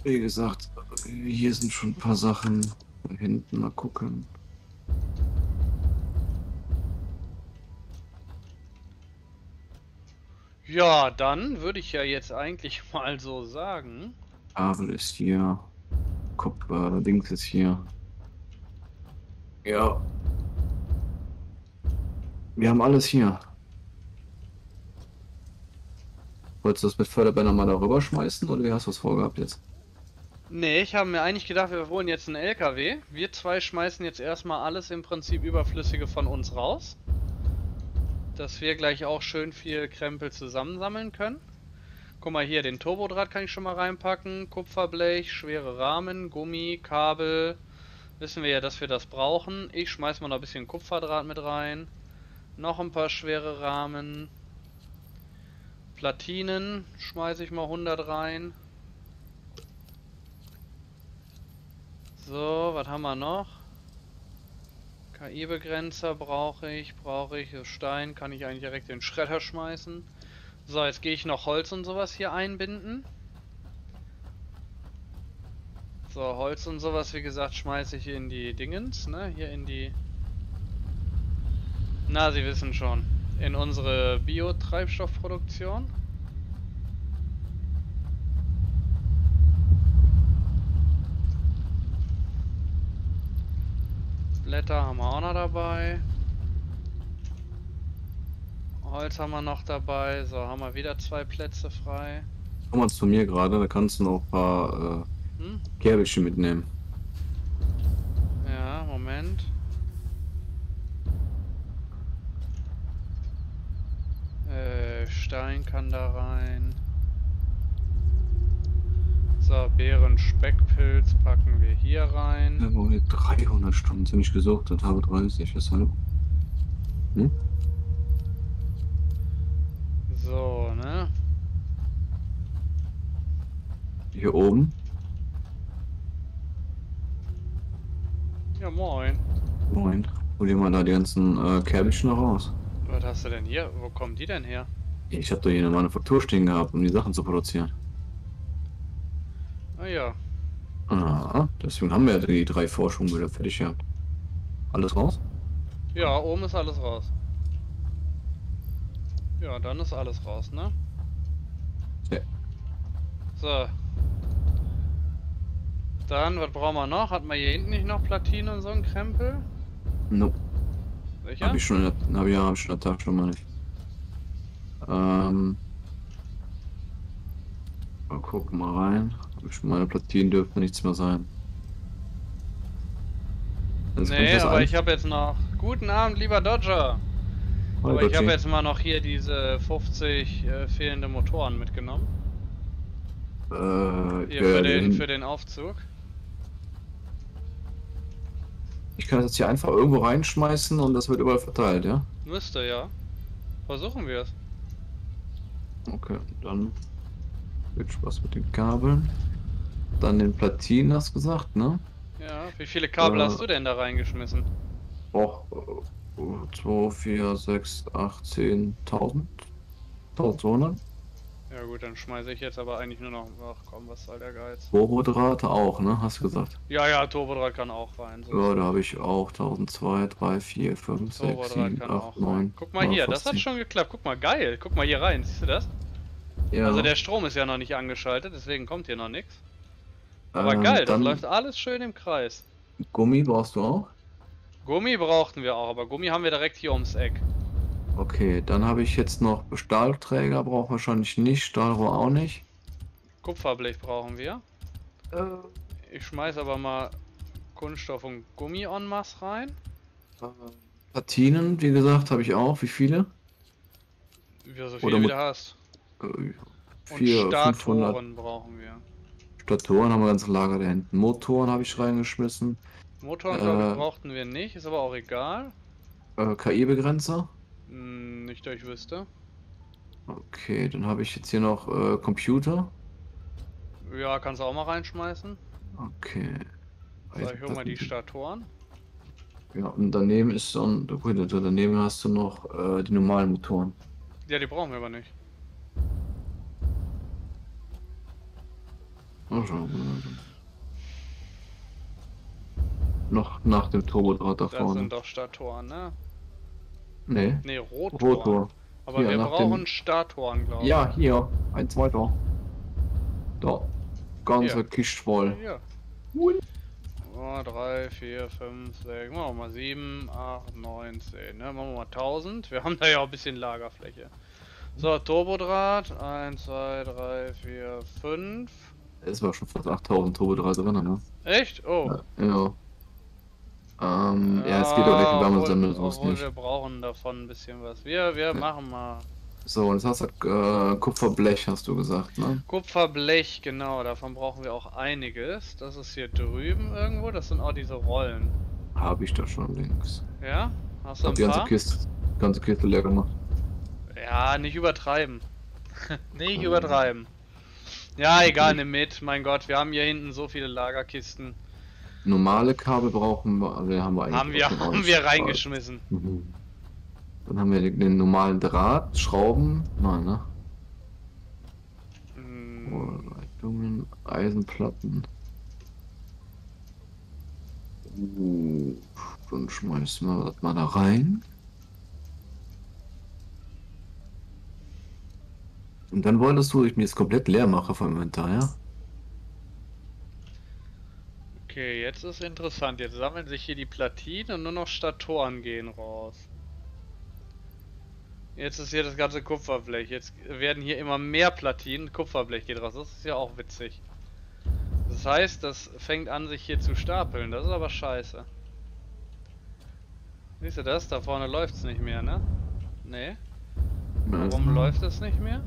Wie gesagt, hier sind schon ein paar Sachen. Da hinten mal gucken. Ja, dann würde ich ja jetzt eigentlich mal so sagen. Kabel ist hier. Kopf, Dings ist hier. Ja. Wir haben alles hier. Wolltest du das mit Förderbänder mal darüber schmeißen oder wie hast du was vorgehabt jetzt? Nee, ich habe mir eigentlich gedacht, wir holen jetzt einen LKW. Wir zwei schmeißen jetzt erstmal alles im Prinzip Überflüssige von uns raus. Dass wir gleich auch schön viel Krempel zusammensammeln können. Guck mal hier, den Turbodraht kann ich schon mal reinpacken. Kupferblech, schwere Rahmen, Gummi, Kabel. Wissen wir ja, dass wir das brauchen. Ich schmeiß mal noch ein bisschen Kupferdraht mit rein. Noch ein paar schwere Rahmen. Platinen schmeiße ich mal 100 rein. So, was haben wir noch? KI-Begrenzer brauche ich. Stein kann ich eigentlich direkt in den Schredder schmeißen. So, jetzt gehe ich noch Holz und sowas hier einbinden. So, Holz und sowas, wie gesagt, schmeiße ich hier in die Dingens, ne? Hier in die... Na, Sie wissen schon. In unsere Biotreibstoffproduktion. Blätter haben wir auch noch dabei. Holz haben wir noch dabei. So, haben wir wieder zwei Plätze frei. Komm mal zu mir gerade, da kannst du noch ein paar Kerbische mitnehmen. Ja, Moment. Stein kann da rein. So, Beeren, Speckpilz packen wir hier rein. Ja, wo wir 300 Stunden ziemlich gesucht und habe 30, weshalb? Hm? So, ne? Hier oben? Ja, moin. Moin. Hol dir mal da die ganzen Kerbelchen noch raus. Was hast du denn hier? Wo kommen die denn her? Ich habe doch hier eine Manufaktur stehen gehabt, um die Sachen zu produzieren. Ah ja. Ah, deswegen haben wir ja die 3 Forschungen wieder fertig gehabt. Alles raus? Ja, oben ist alles raus. Ja, dann ist alles raus, ne? Ja. So. Dann, was brauchen wir noch? Hat man hier hinten nicht noch Platine und so einen Krempel? Nope. Sicher? Hab ich schon in der, hab ich schon in der Tag schon mal nicht. Mal gucken mal rein. Meine Platinen dürfen nichts mehr sein. Sonst nee, aber ein. Ich habe jetzt noch... Guten Abend, lieber Dodger! Hi, aber Dodgy. Ich habe jetzt mal noch hier diese 50 fehlende Motoren mitgenommen. Hier ja, für den Aufzug. Ich kann das jetzt hier einfach irgendwo reinschmeißen und das wird überall verteilt, ja? Müsste, ja. Versuchen wir es. Okay, dann... Viel Spaß mit den Kabeln. Dann den Platinen, hast du gesagt, ne? Ja, wie viele Kabel hast du denn da reingeschmissen? Och, 2, 4, 6, 8, 10, 1000. 1200. Ja gut, dann schmeiße ich jetzt aber eigentlich nur noch... Ach komm, was soll der Geiz? Turbodraht auch, ne? Hast du gesagt? Ja, ja, Turbodraht kann auch rein. So ja, da habe ich auch 1200, 3, 4, 5, 6, 7, 8, 9... Guck mal hier, 50. Das hat schon geklappt. Guck mal, geil. Guck mal hier rein, siehst du das? Ja. Also der Strom ist ja noch nicht angeschaltet, deswegen kommt hier noch nichts. Aber geil, das läuft alles schön im Kreis. Gummi brauchst du auch? Gummi brauchten wir auch, aber Gummi haben wir direkt hier ums Eck. Okay, dann habe ich jetzt noch Stahlträger, brauchen wir wahrscheinlich nicht, Stahlrohr auch nicht. Kupferblech brauchen wir. Ich schmeiß aber mal Kunststoff und Gummi en masse rein. Platinen, wie gesagt, habe ich auch. Wie viele? Wie du so viele wieder hast. 400, und Statoren 500. Brauchen wir. Statoren haben wir ganz Lager da hinten. Motoren habe ich reingeschmissen. Motoren glaube ich, brauchten wir nicht, ist aber auch egal. KI-Begrenzer? Nicht, dass ich wüsste. Okay, dann habe ich jetzt hier noch Computer. Ja, kannst du auch mal reinschmeißen. Okay. So, ich hole mal die Statoren. Ja, und daneben ist dann, okay, daneben hast du noch die normalen Motoren. Ja, die brauchen wir aber nicht. Ach, schon gut. Noch nach dem Turbodraht da vorne. Das sind doch Statoren, ne? Ne. Ne, Rotor. Rotor. Aber hier, wir brauchen Statoren, glaube ich. Ja, hier. Ein zweiter. Da. Ganze Kiste voll. Ja. 3, 4, 5, 6, machen wir mal 7, 8, 9, 10, ne? Machen wir mal 1000. Wir haben da ja auch ein bisschen Lagerfläche. So, Turbodraht. 1, 2, 3, 4, 5. Es war schon fast 8000 Turbodraht drin, ne? Echt? Oh. Ja. Ja, es geht auch weg, wir sammeln sonst nicht. Wir brauchen davon ein bisschen was. Wir machen mal. So, und jetzt hast du Kupferblech, hast du gesagt, ne? Kupferblech, genau. Davon brauchen wir auch einiges. Das ist hier drüben irgendwo. Das sind auch diese Rollen. Habe ich da schon links. Ja? Hast du ein paar? Ich hab die ganze Kiste leer gemacht. Ja, nicht übertreiben. Nicht übertreiben. Ja, egal, nimm mit. Mein Gott, wir haben hier hinten so viele Lagerkisten. Normale Kabel brauchen wir, also haben wir eigentlich haben wir reingeschmissen. Mhm. Dann haben wir den normalen Draht, Schrauben, nein, ne? Mhm. Oh, Leitungen, Eisenplatten. Dann schmeißen wir das mal da rein. Und dann wolltest du, ich mir jetzt komplett leer mache vom Inventar, ja? Okay, jetzt ist interessant. Jetzt sammeln sich hier die Platinen und nur noch Statoren gehen raus. Jetzt ist hier das ganze Kupferblech. Jetzt werden hier immer mehr Platinen. Kupferblech geht raus. Das ist ja auch witzig. Das heißt, das fängt an, sich hier zu stapeln. Das ist aber scheiße. Siehst du das? Da vorne läuft es nicht mehr, ne? Nee. Warum läuft es nicht mehr?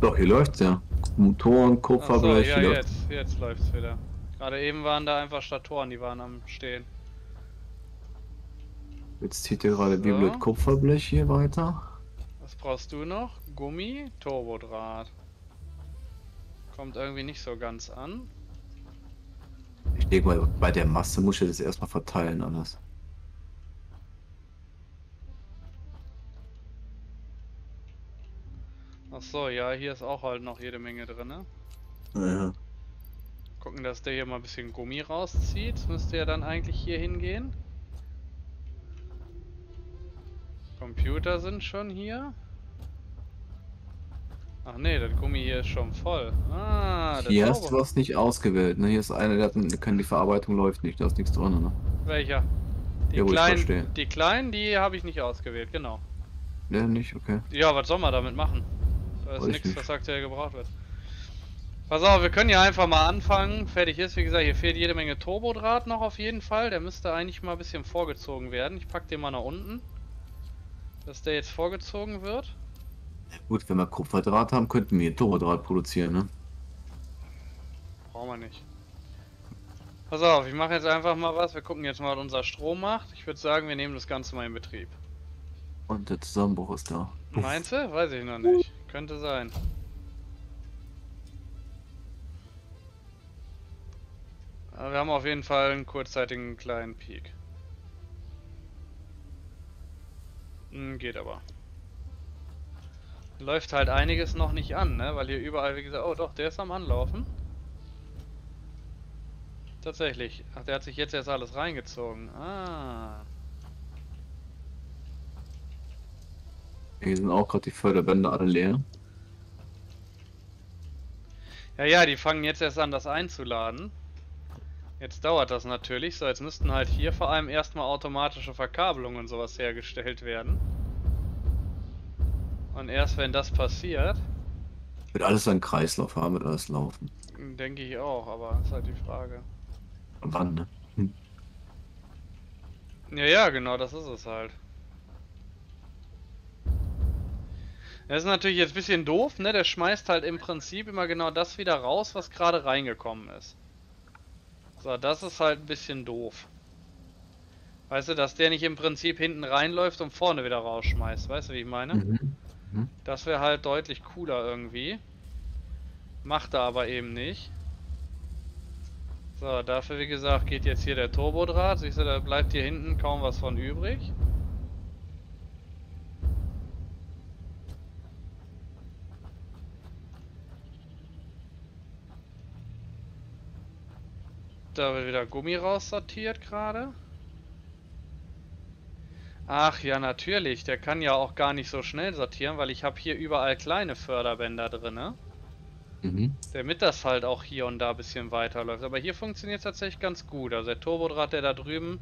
Doch, hier läuft's ja. Motoren, Kupferblech. Ach so, ja, jetzt läuft's wieder. Gerade eben waren da einfach Statoren, die waren am Stehen. Jetzt zieht ihr gerade wie blöd Kupferblech hier weiter. Was brauchst du noch? Gummi, Turbodraht. Kommt irgendwie nicht so ganz an. Ich denke mal, bei der Masse muss ich das erstmal verteilen, anders. Achso, ja, hier ist auch halt noch jede Menge drin, ne? Ja. Gucken, dass der hier mal ein bisschen Gummi rauszieht. Das müsste ja dann eigentlich hier hingehen. Computer sind schon hier. Ach nee, das Gummi hier ist schon voll. Ah, das hier hast du was nicht ausgewählt, ne? Hier ist einer, der hat die Verarbeitung läuft nicht, da ist nichts drin, ne? Welcher? Die kleinen, die habe ich nicht ausgewählt, genau. Ja, nicht, okay. Ja, was soll man damit machen? Da ist nichts, was aktuell gebraucht wird. Pass auf, wir können ja einfach mal anfangen. Fertig ist, wie gesagt, hier fehlt jede Menge Turbodraht noch auf jeden Fall. Der müsste eigentlich mal ein bisschen vorgezogen werden. Ich packe den mal nach unten. Dass der jetzt vorgezogen wird. Gut, wenn wir Kupferdraht haben, könnten wir Turbodraht produzieren, ne? Brauchen wir nicht. Pass auf, ich mache jetzt einfach mal was. Wir gucken jetzt mal, was unser Strom macht. Ich würde sagen, wir nehmen das Ganze mal in Betrieb. Und der Zusammenbruch ist da. Meinst du? Weiß ich noch nicht. Könnte sein. Aber wir haben auf jeden Fall einen kurzzeitigen kleinen Peak. Geht aber. Läuft halt einiges noch nicht an, ne? Weil hier überall, wie gesagt, oh doch, der ist am Anlaufen. Tatsächlich. Ach, der hat sich jetzt erst alles reingezogen. Ah. Hier sind auch gerade die Förderbänder alle leer. Ja, die fangen jetzt erst an, das einzuladen. Jetzt dauert das natürlich. So, jetzt müssten halt hier vor allem erstmal automatische Verkabelungen und sowas hergestellt werden. Und erst wenn das passiert... Wird alles einen Kreislauf haben, wird alles laufen. Denke ich auch, aber das ist halt die Frage. Wann, ne? Hm. Ja, genau, das ist es halt. Das ist natürlich jetzt ein bisschen doof, ne? Der schmeißt halt im Prinzip immer genau das wieder raus, was gerade reingekommen ist. So, das ist halt ein bisschen doof. Weißt du, dass der nicht im Prinzip hinten reinläuft und vorne wieder rausschmeißt. Weißt du, wie ich meine? Mhm. Mhm. Das wäre halt deutlich cooler irgendwie. Macht er aber eben nicht. So, dafür, wie gesagt, geht jetzt hier der Turbodraht. Siehst du, da bleibt hier hinten kaum was von übrig. Da wird wieder Gummi raussortiert gerade. Ach ja, natürlich. Der kann ja auch gar nicht so schnell sortieren, weil ich habe hier überall kleine Förderbänder drin, ne? Mhm. Damit das halt auch hier und da ein bisschen weiterläuft. Aber hier funktioniert es tatsächlich ganz gut. Also der Turbodraht, der da drüben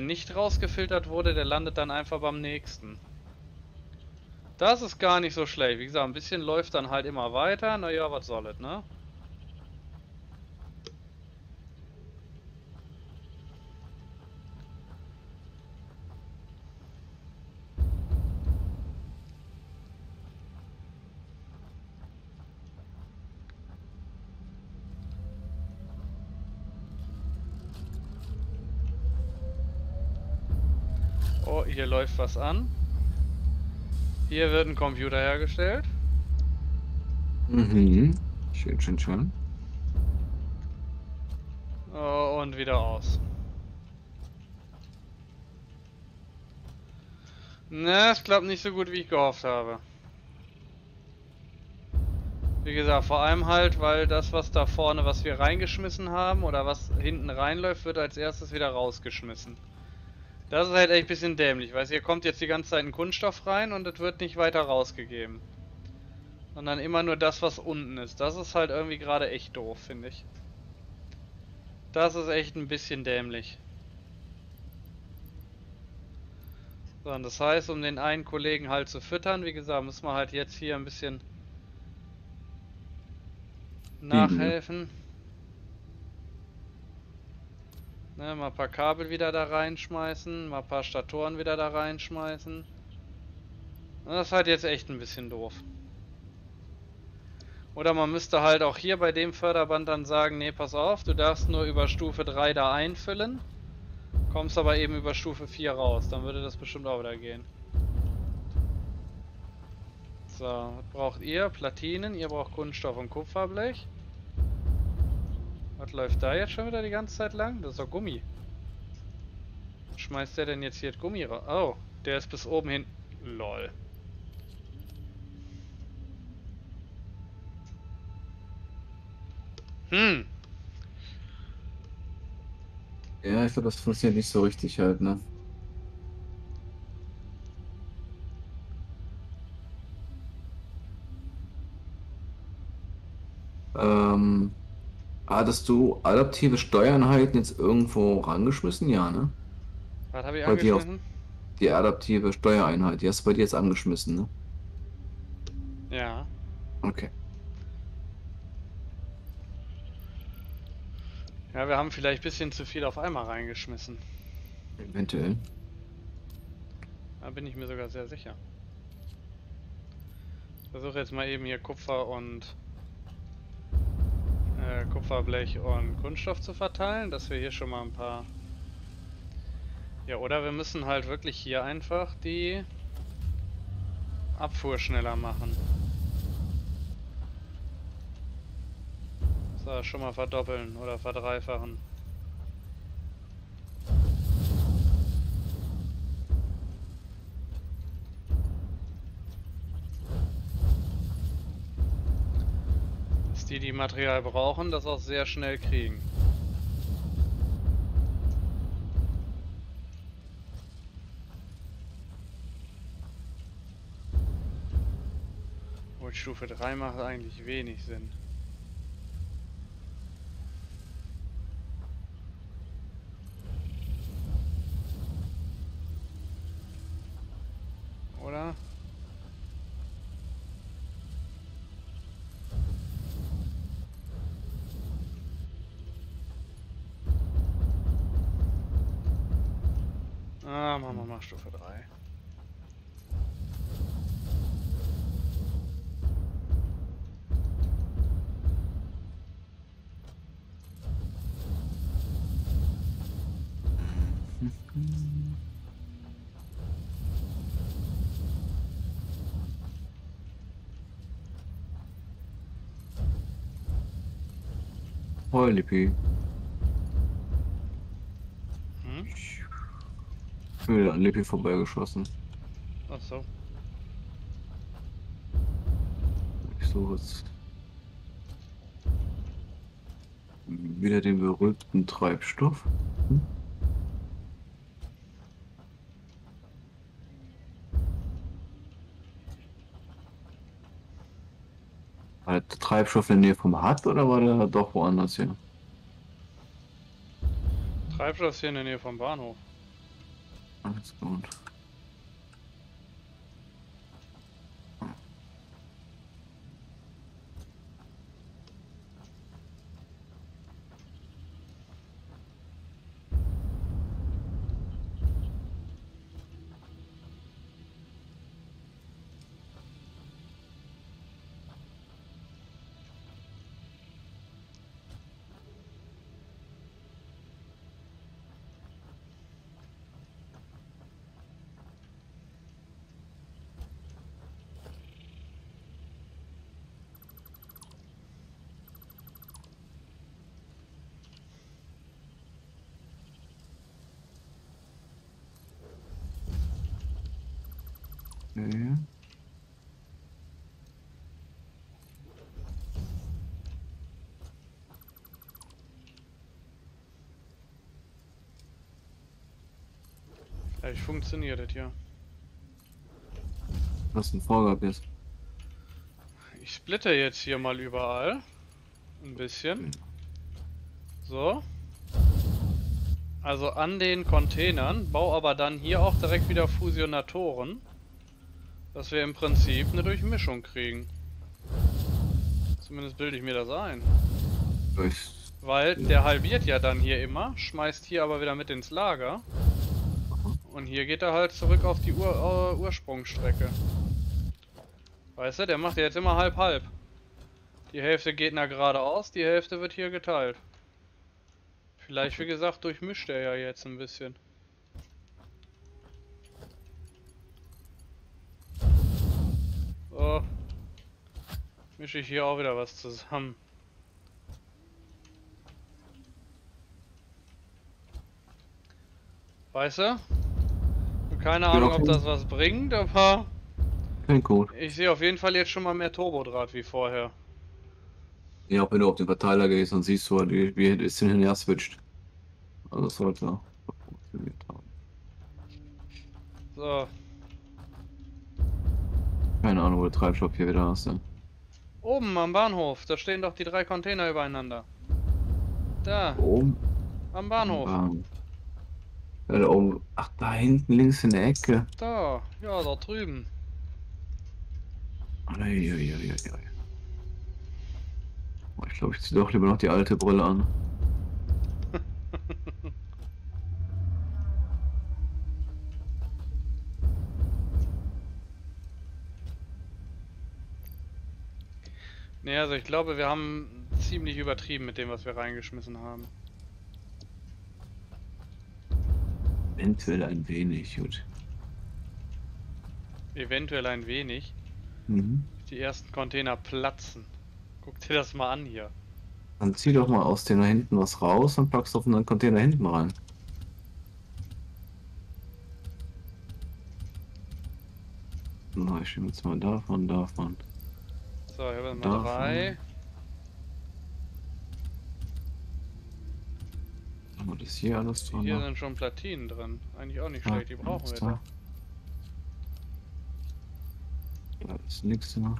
nicht rausgefiltert wurde, der landet dann einfach beim nächsten. Das ist gar nicht so schlecht. Wie gesagt, ein bisschen läuft dann halt immer weiter. Naja, was soll es, ne? Oh, hier läuft was an. Hier wird ein Computer hergestellt. Mhm. Schön, schön, schön. Oh, und wieder aus. Na, es klappt nicht so gut, wie ich gehofft habe. Wie gesagt, vor allem halt, weil das, was da vorne, was wir reingeschmissen haben, oder was hinten reinläuft, wird als erstes wieder rausgeschmissen. Das ist halt echt ein bisschen dämlich, weil hier kommt jetzt die ganze Zeit ein Kunststoff rein und es wird nicht weiter rausgegeben. Sondern immer nur das, was unten ist. Das ist halt irgendwie gerade echt doof, finde ich. Das ist echt ein bisschen dämlich. So, und das heißt, um den einen Kollegen halt zu füttern, wie gesagt, müssen wir halt jetzt hier ein bisschen nachhelfen. Ne, mal ein paar Kabel wieder da reinschmeißen, mal ein paar Statoren wieder da reinschmeißen. Das ist halt jetzt echt ein bisschen doof. Oder man müsste halt auch hier bei dem Förderband dann sagen, nee, pass auf, du darfst nur über Stufe 3 da einfüllen, kommst aber eben über Stufe 4 raus, dann würde das bestimmt auch wieder gehen. So, was braucht ihr? Platinen, ihr braucht Kunststoff und Kupferblech. Was läuft da jetzt schon wieder die ganze Zeit lang? Das ist doch Gummi. Schmeißt der denn jetzt hier Gummi raus? Oh, der ist bis oben hin. Lol. Hm. Ja, ich glaube, das funktioniert nicht so richtig halt, ne? Hattest du adaptive Steuereinheiten jetzt irgendwo rangeschmissen? Ja, ne? Was habe ich bei angeschmissen? Die adaptive Steuereinheit, die hast du bei dir jetzt angeschmissen, ne? Ja. Okay. Ja, wir haben vielleicht ein bisschen zu viel auf einmal reingeschmissen. Eventuell. Da bin ich mir sogar sehr sicher. Ich versuche jetzt mal eben hier Kupfer und Kupferblech und Kunststoff zu verteilen, dass wir hier schon mal ein paar... Ja, oder wir müssen halt wirklich hier einfach die Abfuhr schneller machen. So, schon mal verdoppeln oder verdreifachen. Die Material brauchen, das auch sehr schnell kriegen. Und Stufe 3 macht eigentlich wenig Sinn. Oder? Machen wir mal Stufe 3. Oh, Lippi. Ich bin wieder an Lippi vorbeigeschossen. Ach so. Ich suche jetzt wieder den berühmten Treibstoff. Hm? War der Treibstoff in der Nähe vom Hut oder war der doch woanders hier? Treibstoff ist hier in der Nähe vom Bahnhof. Alles gut. Okay. Vielleicht funktioniert das ja. Was denn Vorgabe ist? Ich splitte jetzt hier mal überall. Ein bisschen. So. Also an den Containern. Bau aber dann hier auch direkt wieder Fusionatoren. Dass wir im Prinzip eine Durchmischung kriegen. Zumindest bilde ich mir das ein. Weil der halbiert ja dann hier immer, schmeißt hier aber wieder mit ins Lager. Und hier geht er halt zurück auf die Ursprungsstrecke. Weißt du, der macht ja jetzt immer halb-halb. Die Hälfte geht nach geradeaus, die Hälfte wird hier geteilt. Vielleicht, wie gesagt, durchmischt er ja jetzt ein bisschen. So, mische ich hier auch wieder was zusammen. Weißt du? Keine Ahnung, ob das was bringt, aber ich sehe auf jeden Fall jetzt schon mal mehr Turbodraht wie vorher. Ja, auch wenn du auf den Verteiler gehst, dann siehst du halt, wie es hin und her switcht. Also das sollte auch funktioniert haben. So. Keine Ahnung, wo der Treibstoff hier wieder hast. Ne? Oben am Bahnhof, da stehen doch die 3 Container übereinander. Da. Oben? Am Bahnhof. Ja, da oben. Ach, da hinten links in der Ecke. Da, ja, da drüben. Eieieiei. Oh, ich glaube, ich ziehe doch lieber noch die alte Brille an. Ne, also ich glaube, wir haben ziemlich übertrieben mit dem, was wir reingeschmissen haben. Eventuell ein wenig, gut. Eventuell ein wenig? Mhm. Die ersten Container platzen. Guck dir das mal an hier. Dann zieh doch mal aus dem da hinten was raus und packst auf einen Container hinten rein. Na, ich nehme jetzt mal davon. So, hier haben wir mal 3. Haben wir das hier alles drin? Hier sind schon Platinen drin. Eigentlich auch nicht schlecht, die brauchen wir da. Da ist nichts mehr.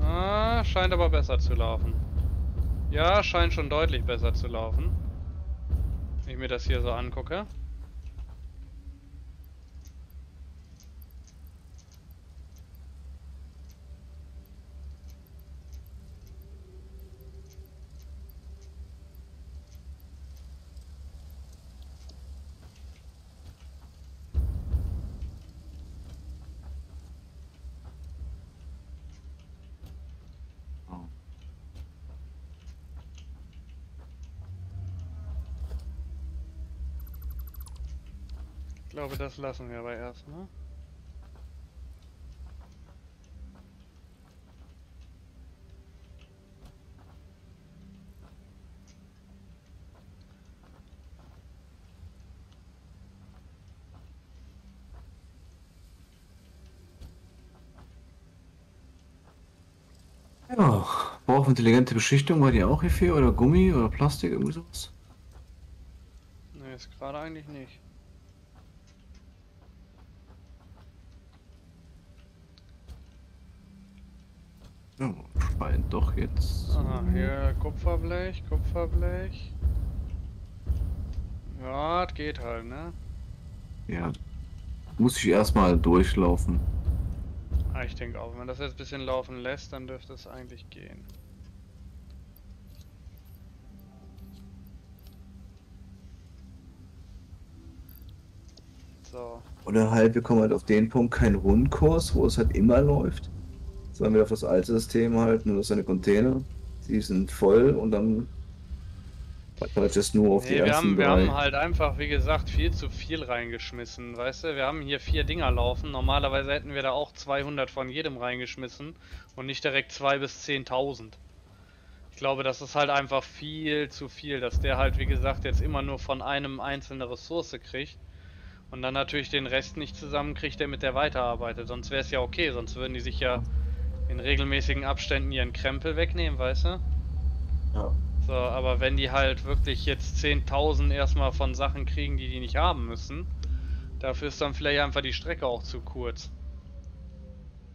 Ah, scheint aber besser zu laufen. Ja, scheint schon deutlich besser zu laufen. Wenn ich mir das hier so angucke. Ich glaube, das lassen wir aber erst, ne? Ja, brauchen wir intelligente Beschichtung, war die auch hierfür? Oder Gummi oder Plastik, irgendwie sowas? Ne, jetzt gerade eigentlich nicht. Ja, Schwein doch jetzt. Ah, hier Kupferblech, Kupferblech. Ja, das geht halt, ne? Ja. Muss ich erstmal durchlaufen. Ah, ich denke auch, wenn man das jetzt ein bisschen laufen lässt, dann dürfte es eigentlich gehen. So. Oder halt, wir kommen halt auf den Punkt, kein Rundkurs, wo es halt immer läuft. Sondern wieder auf das alte System halt, nur das sind die Container. Die sind voll und dann halt das nur auf die ersten drei. Wir haben halt einfach, wie gesagt, viel zu viel reingeschmissen, weißt du? Wir haben hier 4 Dinger laufen, normalerweise hätten wir da auch 200 von jedem reingeschmissen und nicht direkt 2 bis 10.000. Ich glaube, das ist halt einfach viel zu viel, dass der halt, wie gesagt, jetzt immer nur von einem einzelnen Ressource kriegt und dann natürlich den Rest nicht zusammenkriegt, der mit der weiterarbeitet. Sonst wäre es ja okay, sonst würden die sich ja in regelmäßigen Abständen ihren Krempel wegnehmen, weißt du? Ja. So, aber wenn die halt wirklich jetzt 10.000 erstmal von Sachen kriegen, die die nicht haben müssen, dafür ist dann vielleicht einfach die Strecke auch zu kurz.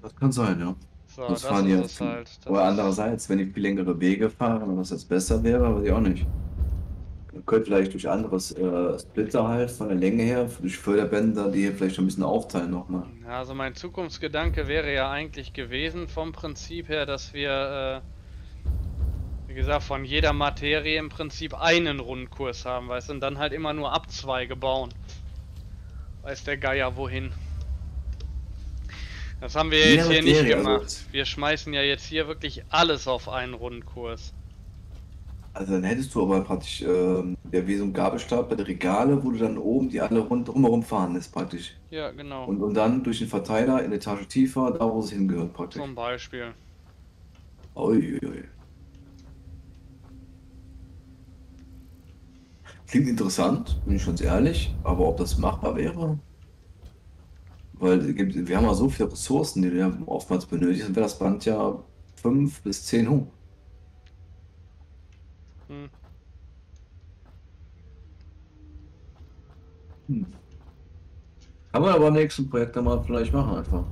Das kann sein, ja. So, das fahren ist es halt. Oder andererseits, wenn die viel längere Wege fahren, was jetzt besser wäre, aber die auch nicht. Man könnte vielleicht durch anderes Splitter halt von der Länge her, durch Förderbänder, die hier vielleicht ein bisschen aufteilen nochmal. Also mein Zukunftsgedanke wäre ja eigentlich gewesen vom Prinzip her, dass wir wie gesagt von jeder Materie im Prinzip einen Rundkurs haben, weißt du, und dann halt immer nur Abzweige bauen. Weiß der Geier wohin. Das haben wir jetzt hier nicht gemacht. Also wir schmeißen ja jetzt hier wirklich alles auf einen Rundkurs. Also dann hättest du aber praktisch wie so ein Gabelstapler die Regale, wo du dann oben die alle rundherum fahren lässt praktisch. Ja, genau. Und dann durch den Verteiler in der Etage tiefer, da wo es hingehört praktisch. Zum Beispiel. Uiuiui. Klingt interessant, bin ich ganz ehrlich, aber ob das machbar wäre? Weil wir haben ja so viele Ressourcen, die wir oftmals benötigen, dann wäre das Band ja 5 bis 10 hoch. Kann man aber im nächsten Projekt dann mal vielleicht machen einfach.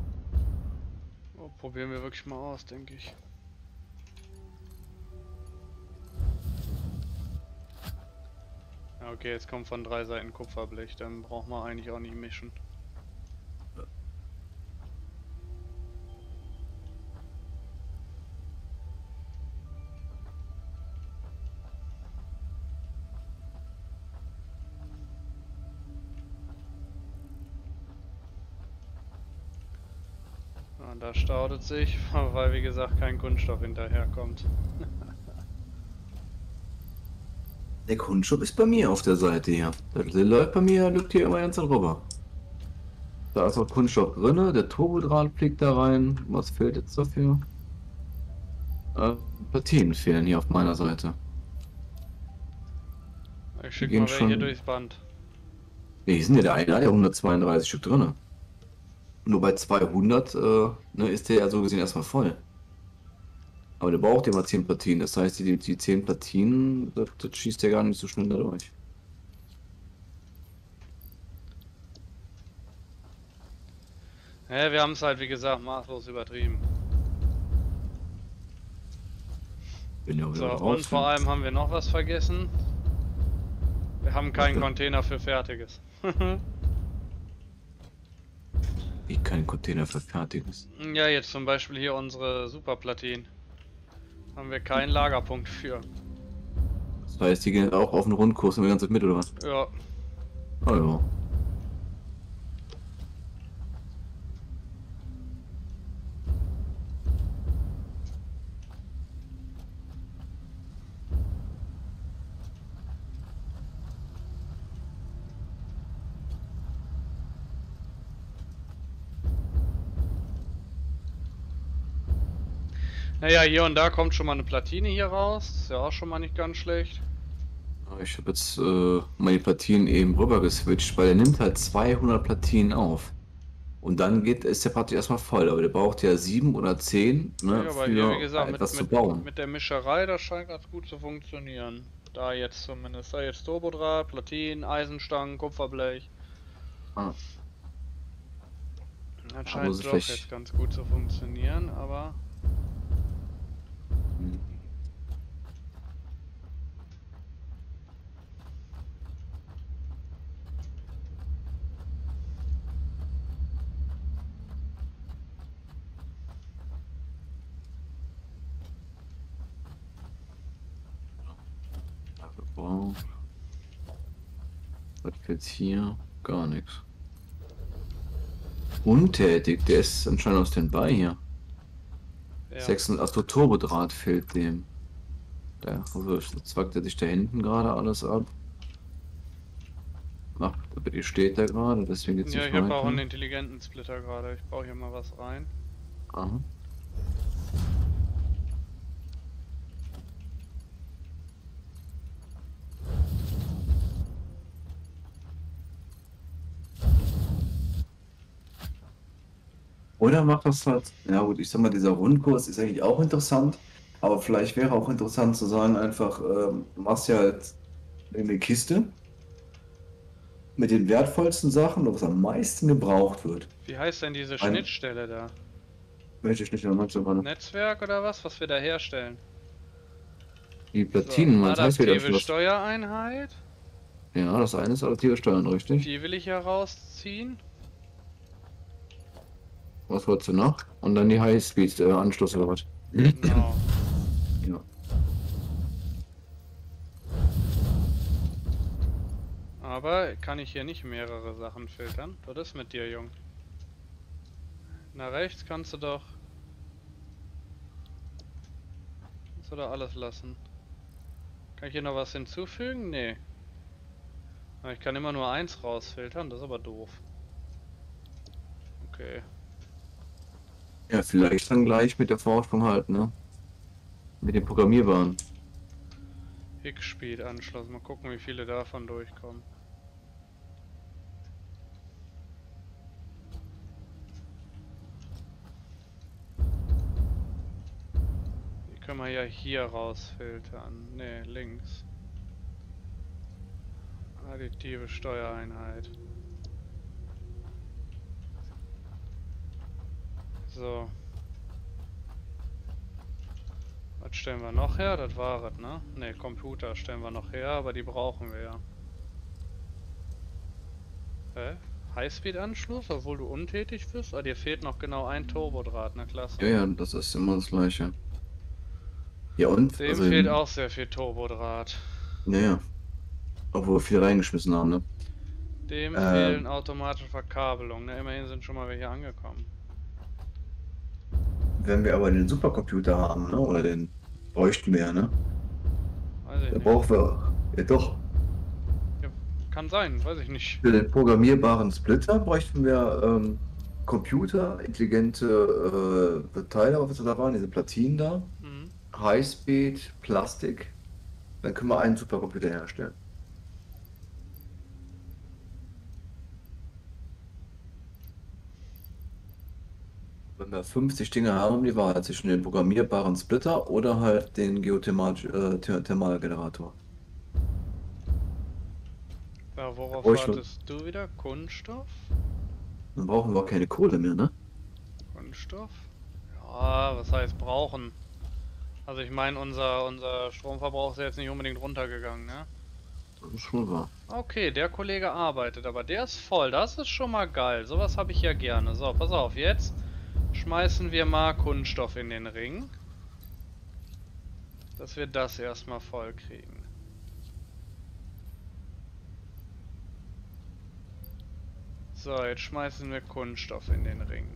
Oh, probieren wir wirklich mal aus, denke ich. Okay, jetzt kommt von 3 Seiten Kupferblech, dann braucht man eigentlich auch nicht mischen. Da staut es sich, weil wie gesagt kein Kunststoff hinterherkommt. Der Kunststoff ist bei mir auf der Seite hier. Der läuft bei mir, lügt hier immer ganz rüber. Da ist auch Kunststoff drin, der Turbodraht fliegt da rein. Was fehlt jetzt dafür? Partien fehlen hier auf meiner Seite. Ich schicke mal welche durchs Band. Nee, hier sind ja der eine, der 132 Stück drin. Nur bei 200 ist der ja so gesehen erstmal voll. Aber der braucht ja mal 10 Partien, das heißt die 10 Partien, das schießt der gar nicht so schnell dadurch. Ja, wir haben es halt wie gesagt maßlos übertrieben. Bin ja so, und vor allem haben wir noch was vergessen. Wir haben keinen Container für Fertiges. Wie kein Container für Fertiges. Ja, jetzt zum Beispiel hier unsere Superplatinen. Haben wir keinen Lagerpunkt für. Das heißt, die gehen auch auf den Rundkurs in der ganzen Zeit mit, oder was? Ja. Oh ja. Naja, hier und da kommt schon mal eine Platine hier raus. Ist ja auch schon mal nicht ganz schlecht. Ich habe jetzt meine Platinen eben rüber geswitcht, weil er nimmt halt 200 Platinen auf. Und dann ist der Party erstmal voll, aber der braucht ja 7 oder 10, ne, ja, für hier, wie gesagt, etwas zu bauen. Mit der Mischerei, das scheint ganz gut zu funktionieren. Da jetzt zumindest. Da jetzt Turbodraht, Platinen, Eisenstangen, Kupferblech. Ah. Das scheint doch jetzt ganz gut zu funktionieren, aber... Hm. Wow. Was gibt's hier? Gar nichts. Untätig, der ist anscheinend aus den Beinen hier. Ja. 600, also Turbodraht fehlt dem. Da also zwackt er sich da hinten gerade alles ab. Macht, aber die steht da gerade, deswegen geht's ja nicht. Ja, ich habe auch einen intelligenten Splitter gerade. Ich baue hier mal was rein. Aha. Oder macht das halt, ja gut, ich sag mal, dieser Rundkurs ist eigentlich auch interessant, aber vielleicht wäre auch interessant zu sagen, einfach, machst ja halt eine Kiste mit den wertvollsten Sachen, was am meisten gebraucht wird. Wie heißt denn diese Schnittstelle da? Welche Schnittstelle meinst du gerade? Netzwerk oder was wir da herstellen? Die Platinen, so, meinst du? Adaptive Steuereinheit? Ja, das eine ist adaptive Steuern, richtig? Die will ich ja rausziehen. Was wolltest du noch? Und dann die Highspeed-Anschluss oder was? Genau. Ja. Aber kann ich hier nicht mehrere Sachen filtern? Was ist mit dir, Jung? Na, rechts kannst du doch... Kannst du da alles lassen? Kann ich hier noch was hinzufügen? Nee. Aber ich kann immer nur eins rausfiltern, das ist aber doof. Okay. Ja, vielleicht dann gleich mit der Vorsprung halt, ne? Mit dem Programmierbaren. X-Speed-Anschluss, mal gucken, wie viele davon durchkommen. Die können wir ja hier rausfiltern. Ne, links. Additive Steuereinheit. So. Was stellen wir noch her? Das war es, ne? Ne, Computer stellen wir noch her, aber die brauchen wir ja. Hä? Highspeed-Anschluss, obwohl du untätig bist? Ah, dir fehlt noch genau ein Turbodraht, na klasse. Ja, ja, das ist immer das gleiche. Ja und? Dem also fehlt auch sehr viel Turbodraht. Ja, ja. Obwohl wir viel reingeschmissen haben, ne? Dem fehlen automatische Verkabelungen, ne? Immerhin sind schon mal welche angekommen. Wenn wir aber den Supercomputer haben, ne? Oder den bräuchten wir, ne? Weiß ich nicht. Brauchen wir... Ja, doch. Ja, kann sein, weiß ich nicht. Für den programmierbaren Splitter bräuchten wir Computer, intelligente Teile, was da waren, diese Platinen da, Highspeed, Plastik. Dann können wir einen Supercomputer herstellen. Wenn wir 50 Dinge haben, die Wahl zwischen den programmierbaren Splitter oder halt den Geothermalgenerator. Ja, worauf wartest du wieder? Kunststoff? Dann brauchen wir auch keine Kohle mehr, ne? Kunststoff? Ja, was heißt brauchen? Also ich meine, unser Stromverbrauch ist ja jetzt nicht unbedingt runtergegangen, ne? Das ist schon wahr. Okay, der Kollege arbeitet, aber der ist voll. Das ist schon mal geil. Sowas habe ich ja gerne. So, pass auf, jetzt... Schmeißen wir mal Kunststoff in den Ring, dass wir das erstmal voll kriegen. So, jetzt schmeißen wir Kunststoff in den Ring.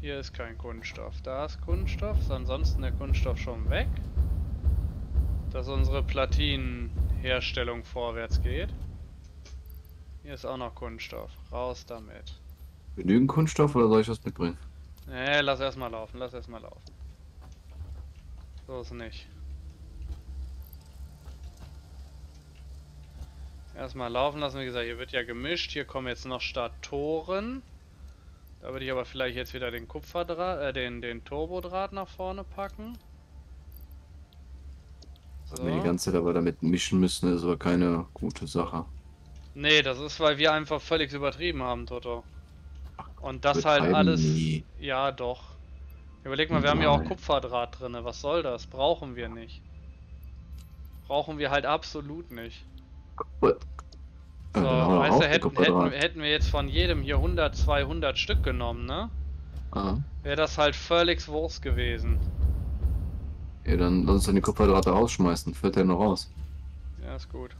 Hier ist kein Kunststoff, da ist Kunststoff, ist ansonsten der Kunststoff schon weg. Dass unsere Platinenherstellung vorwärts geht. Hier ist auch noch Kunststoff, raus damit. Genügend Kunststoff oder soll ich was mitbringen? Nee, lass erstmal laufen, lass erstmal laufen. So ist nicht. Erstmal laufen lassen, wie gesagt, hier wird ja gemischt. Hier kommen jetzt noch Statoren. Da würde ich aber vielleicht jetzt wieder den Kupferdraht, den Turbodraht nach vorne packen. So. Die ganze Zeit aber damit mischen müssen, ist aber keine gute Sache. Nee, das ist, weil wir einfach völlig übertrieben haben, Toto. Und das halt alles... Nie. Ja, doch. Überleg mal, wir haben ja auch Kupferdraht drin. Was soll das? Brauchen wir nicht. Brauchen wir halt absolut nicht. So, weißt du, hätten wir jetzt von jedem hier 100, 200 Stück genommen, ne? Ah. Wäre das halt völlig Wurst gewesen. Ja, dann lass uns dann die Kupferdrahte rausschmeißen. Fällt der noch raus. Ja, ist gut.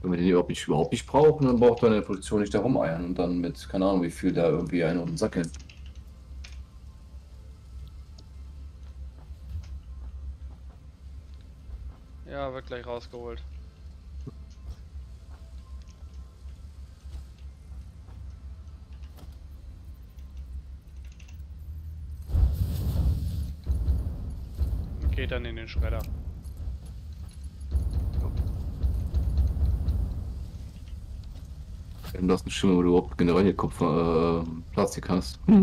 Wenn wir den überhaupt nicht brauchen, dann braucht man in der Produktion nicht da rumeiern und dann mit, keine Ahnung, wie viel da irgendwie einen um den Sack hin. Ja, wird gleich rausgeholt. Geht dann in den Schredder. Wenn du hast einen Schimmer, wo du überhaupt generell hier Kupfer, Plastik hast. Ich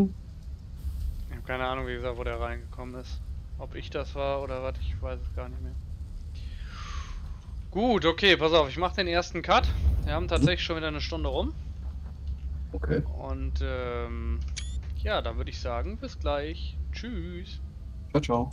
habe keine Ahnung, wie gesagt, wo der reingekommen ist. Ob ich das war oder was, ich weiß es gar nicht mehr. Gut, okay, pass auf, ich mache den ersten Cut. Wir haben tatsächlich schon wieder eine Stunde rum. Okay. Und ja, dann würde ich sagen, bis gleich. Tschüss. Ciao, ciao.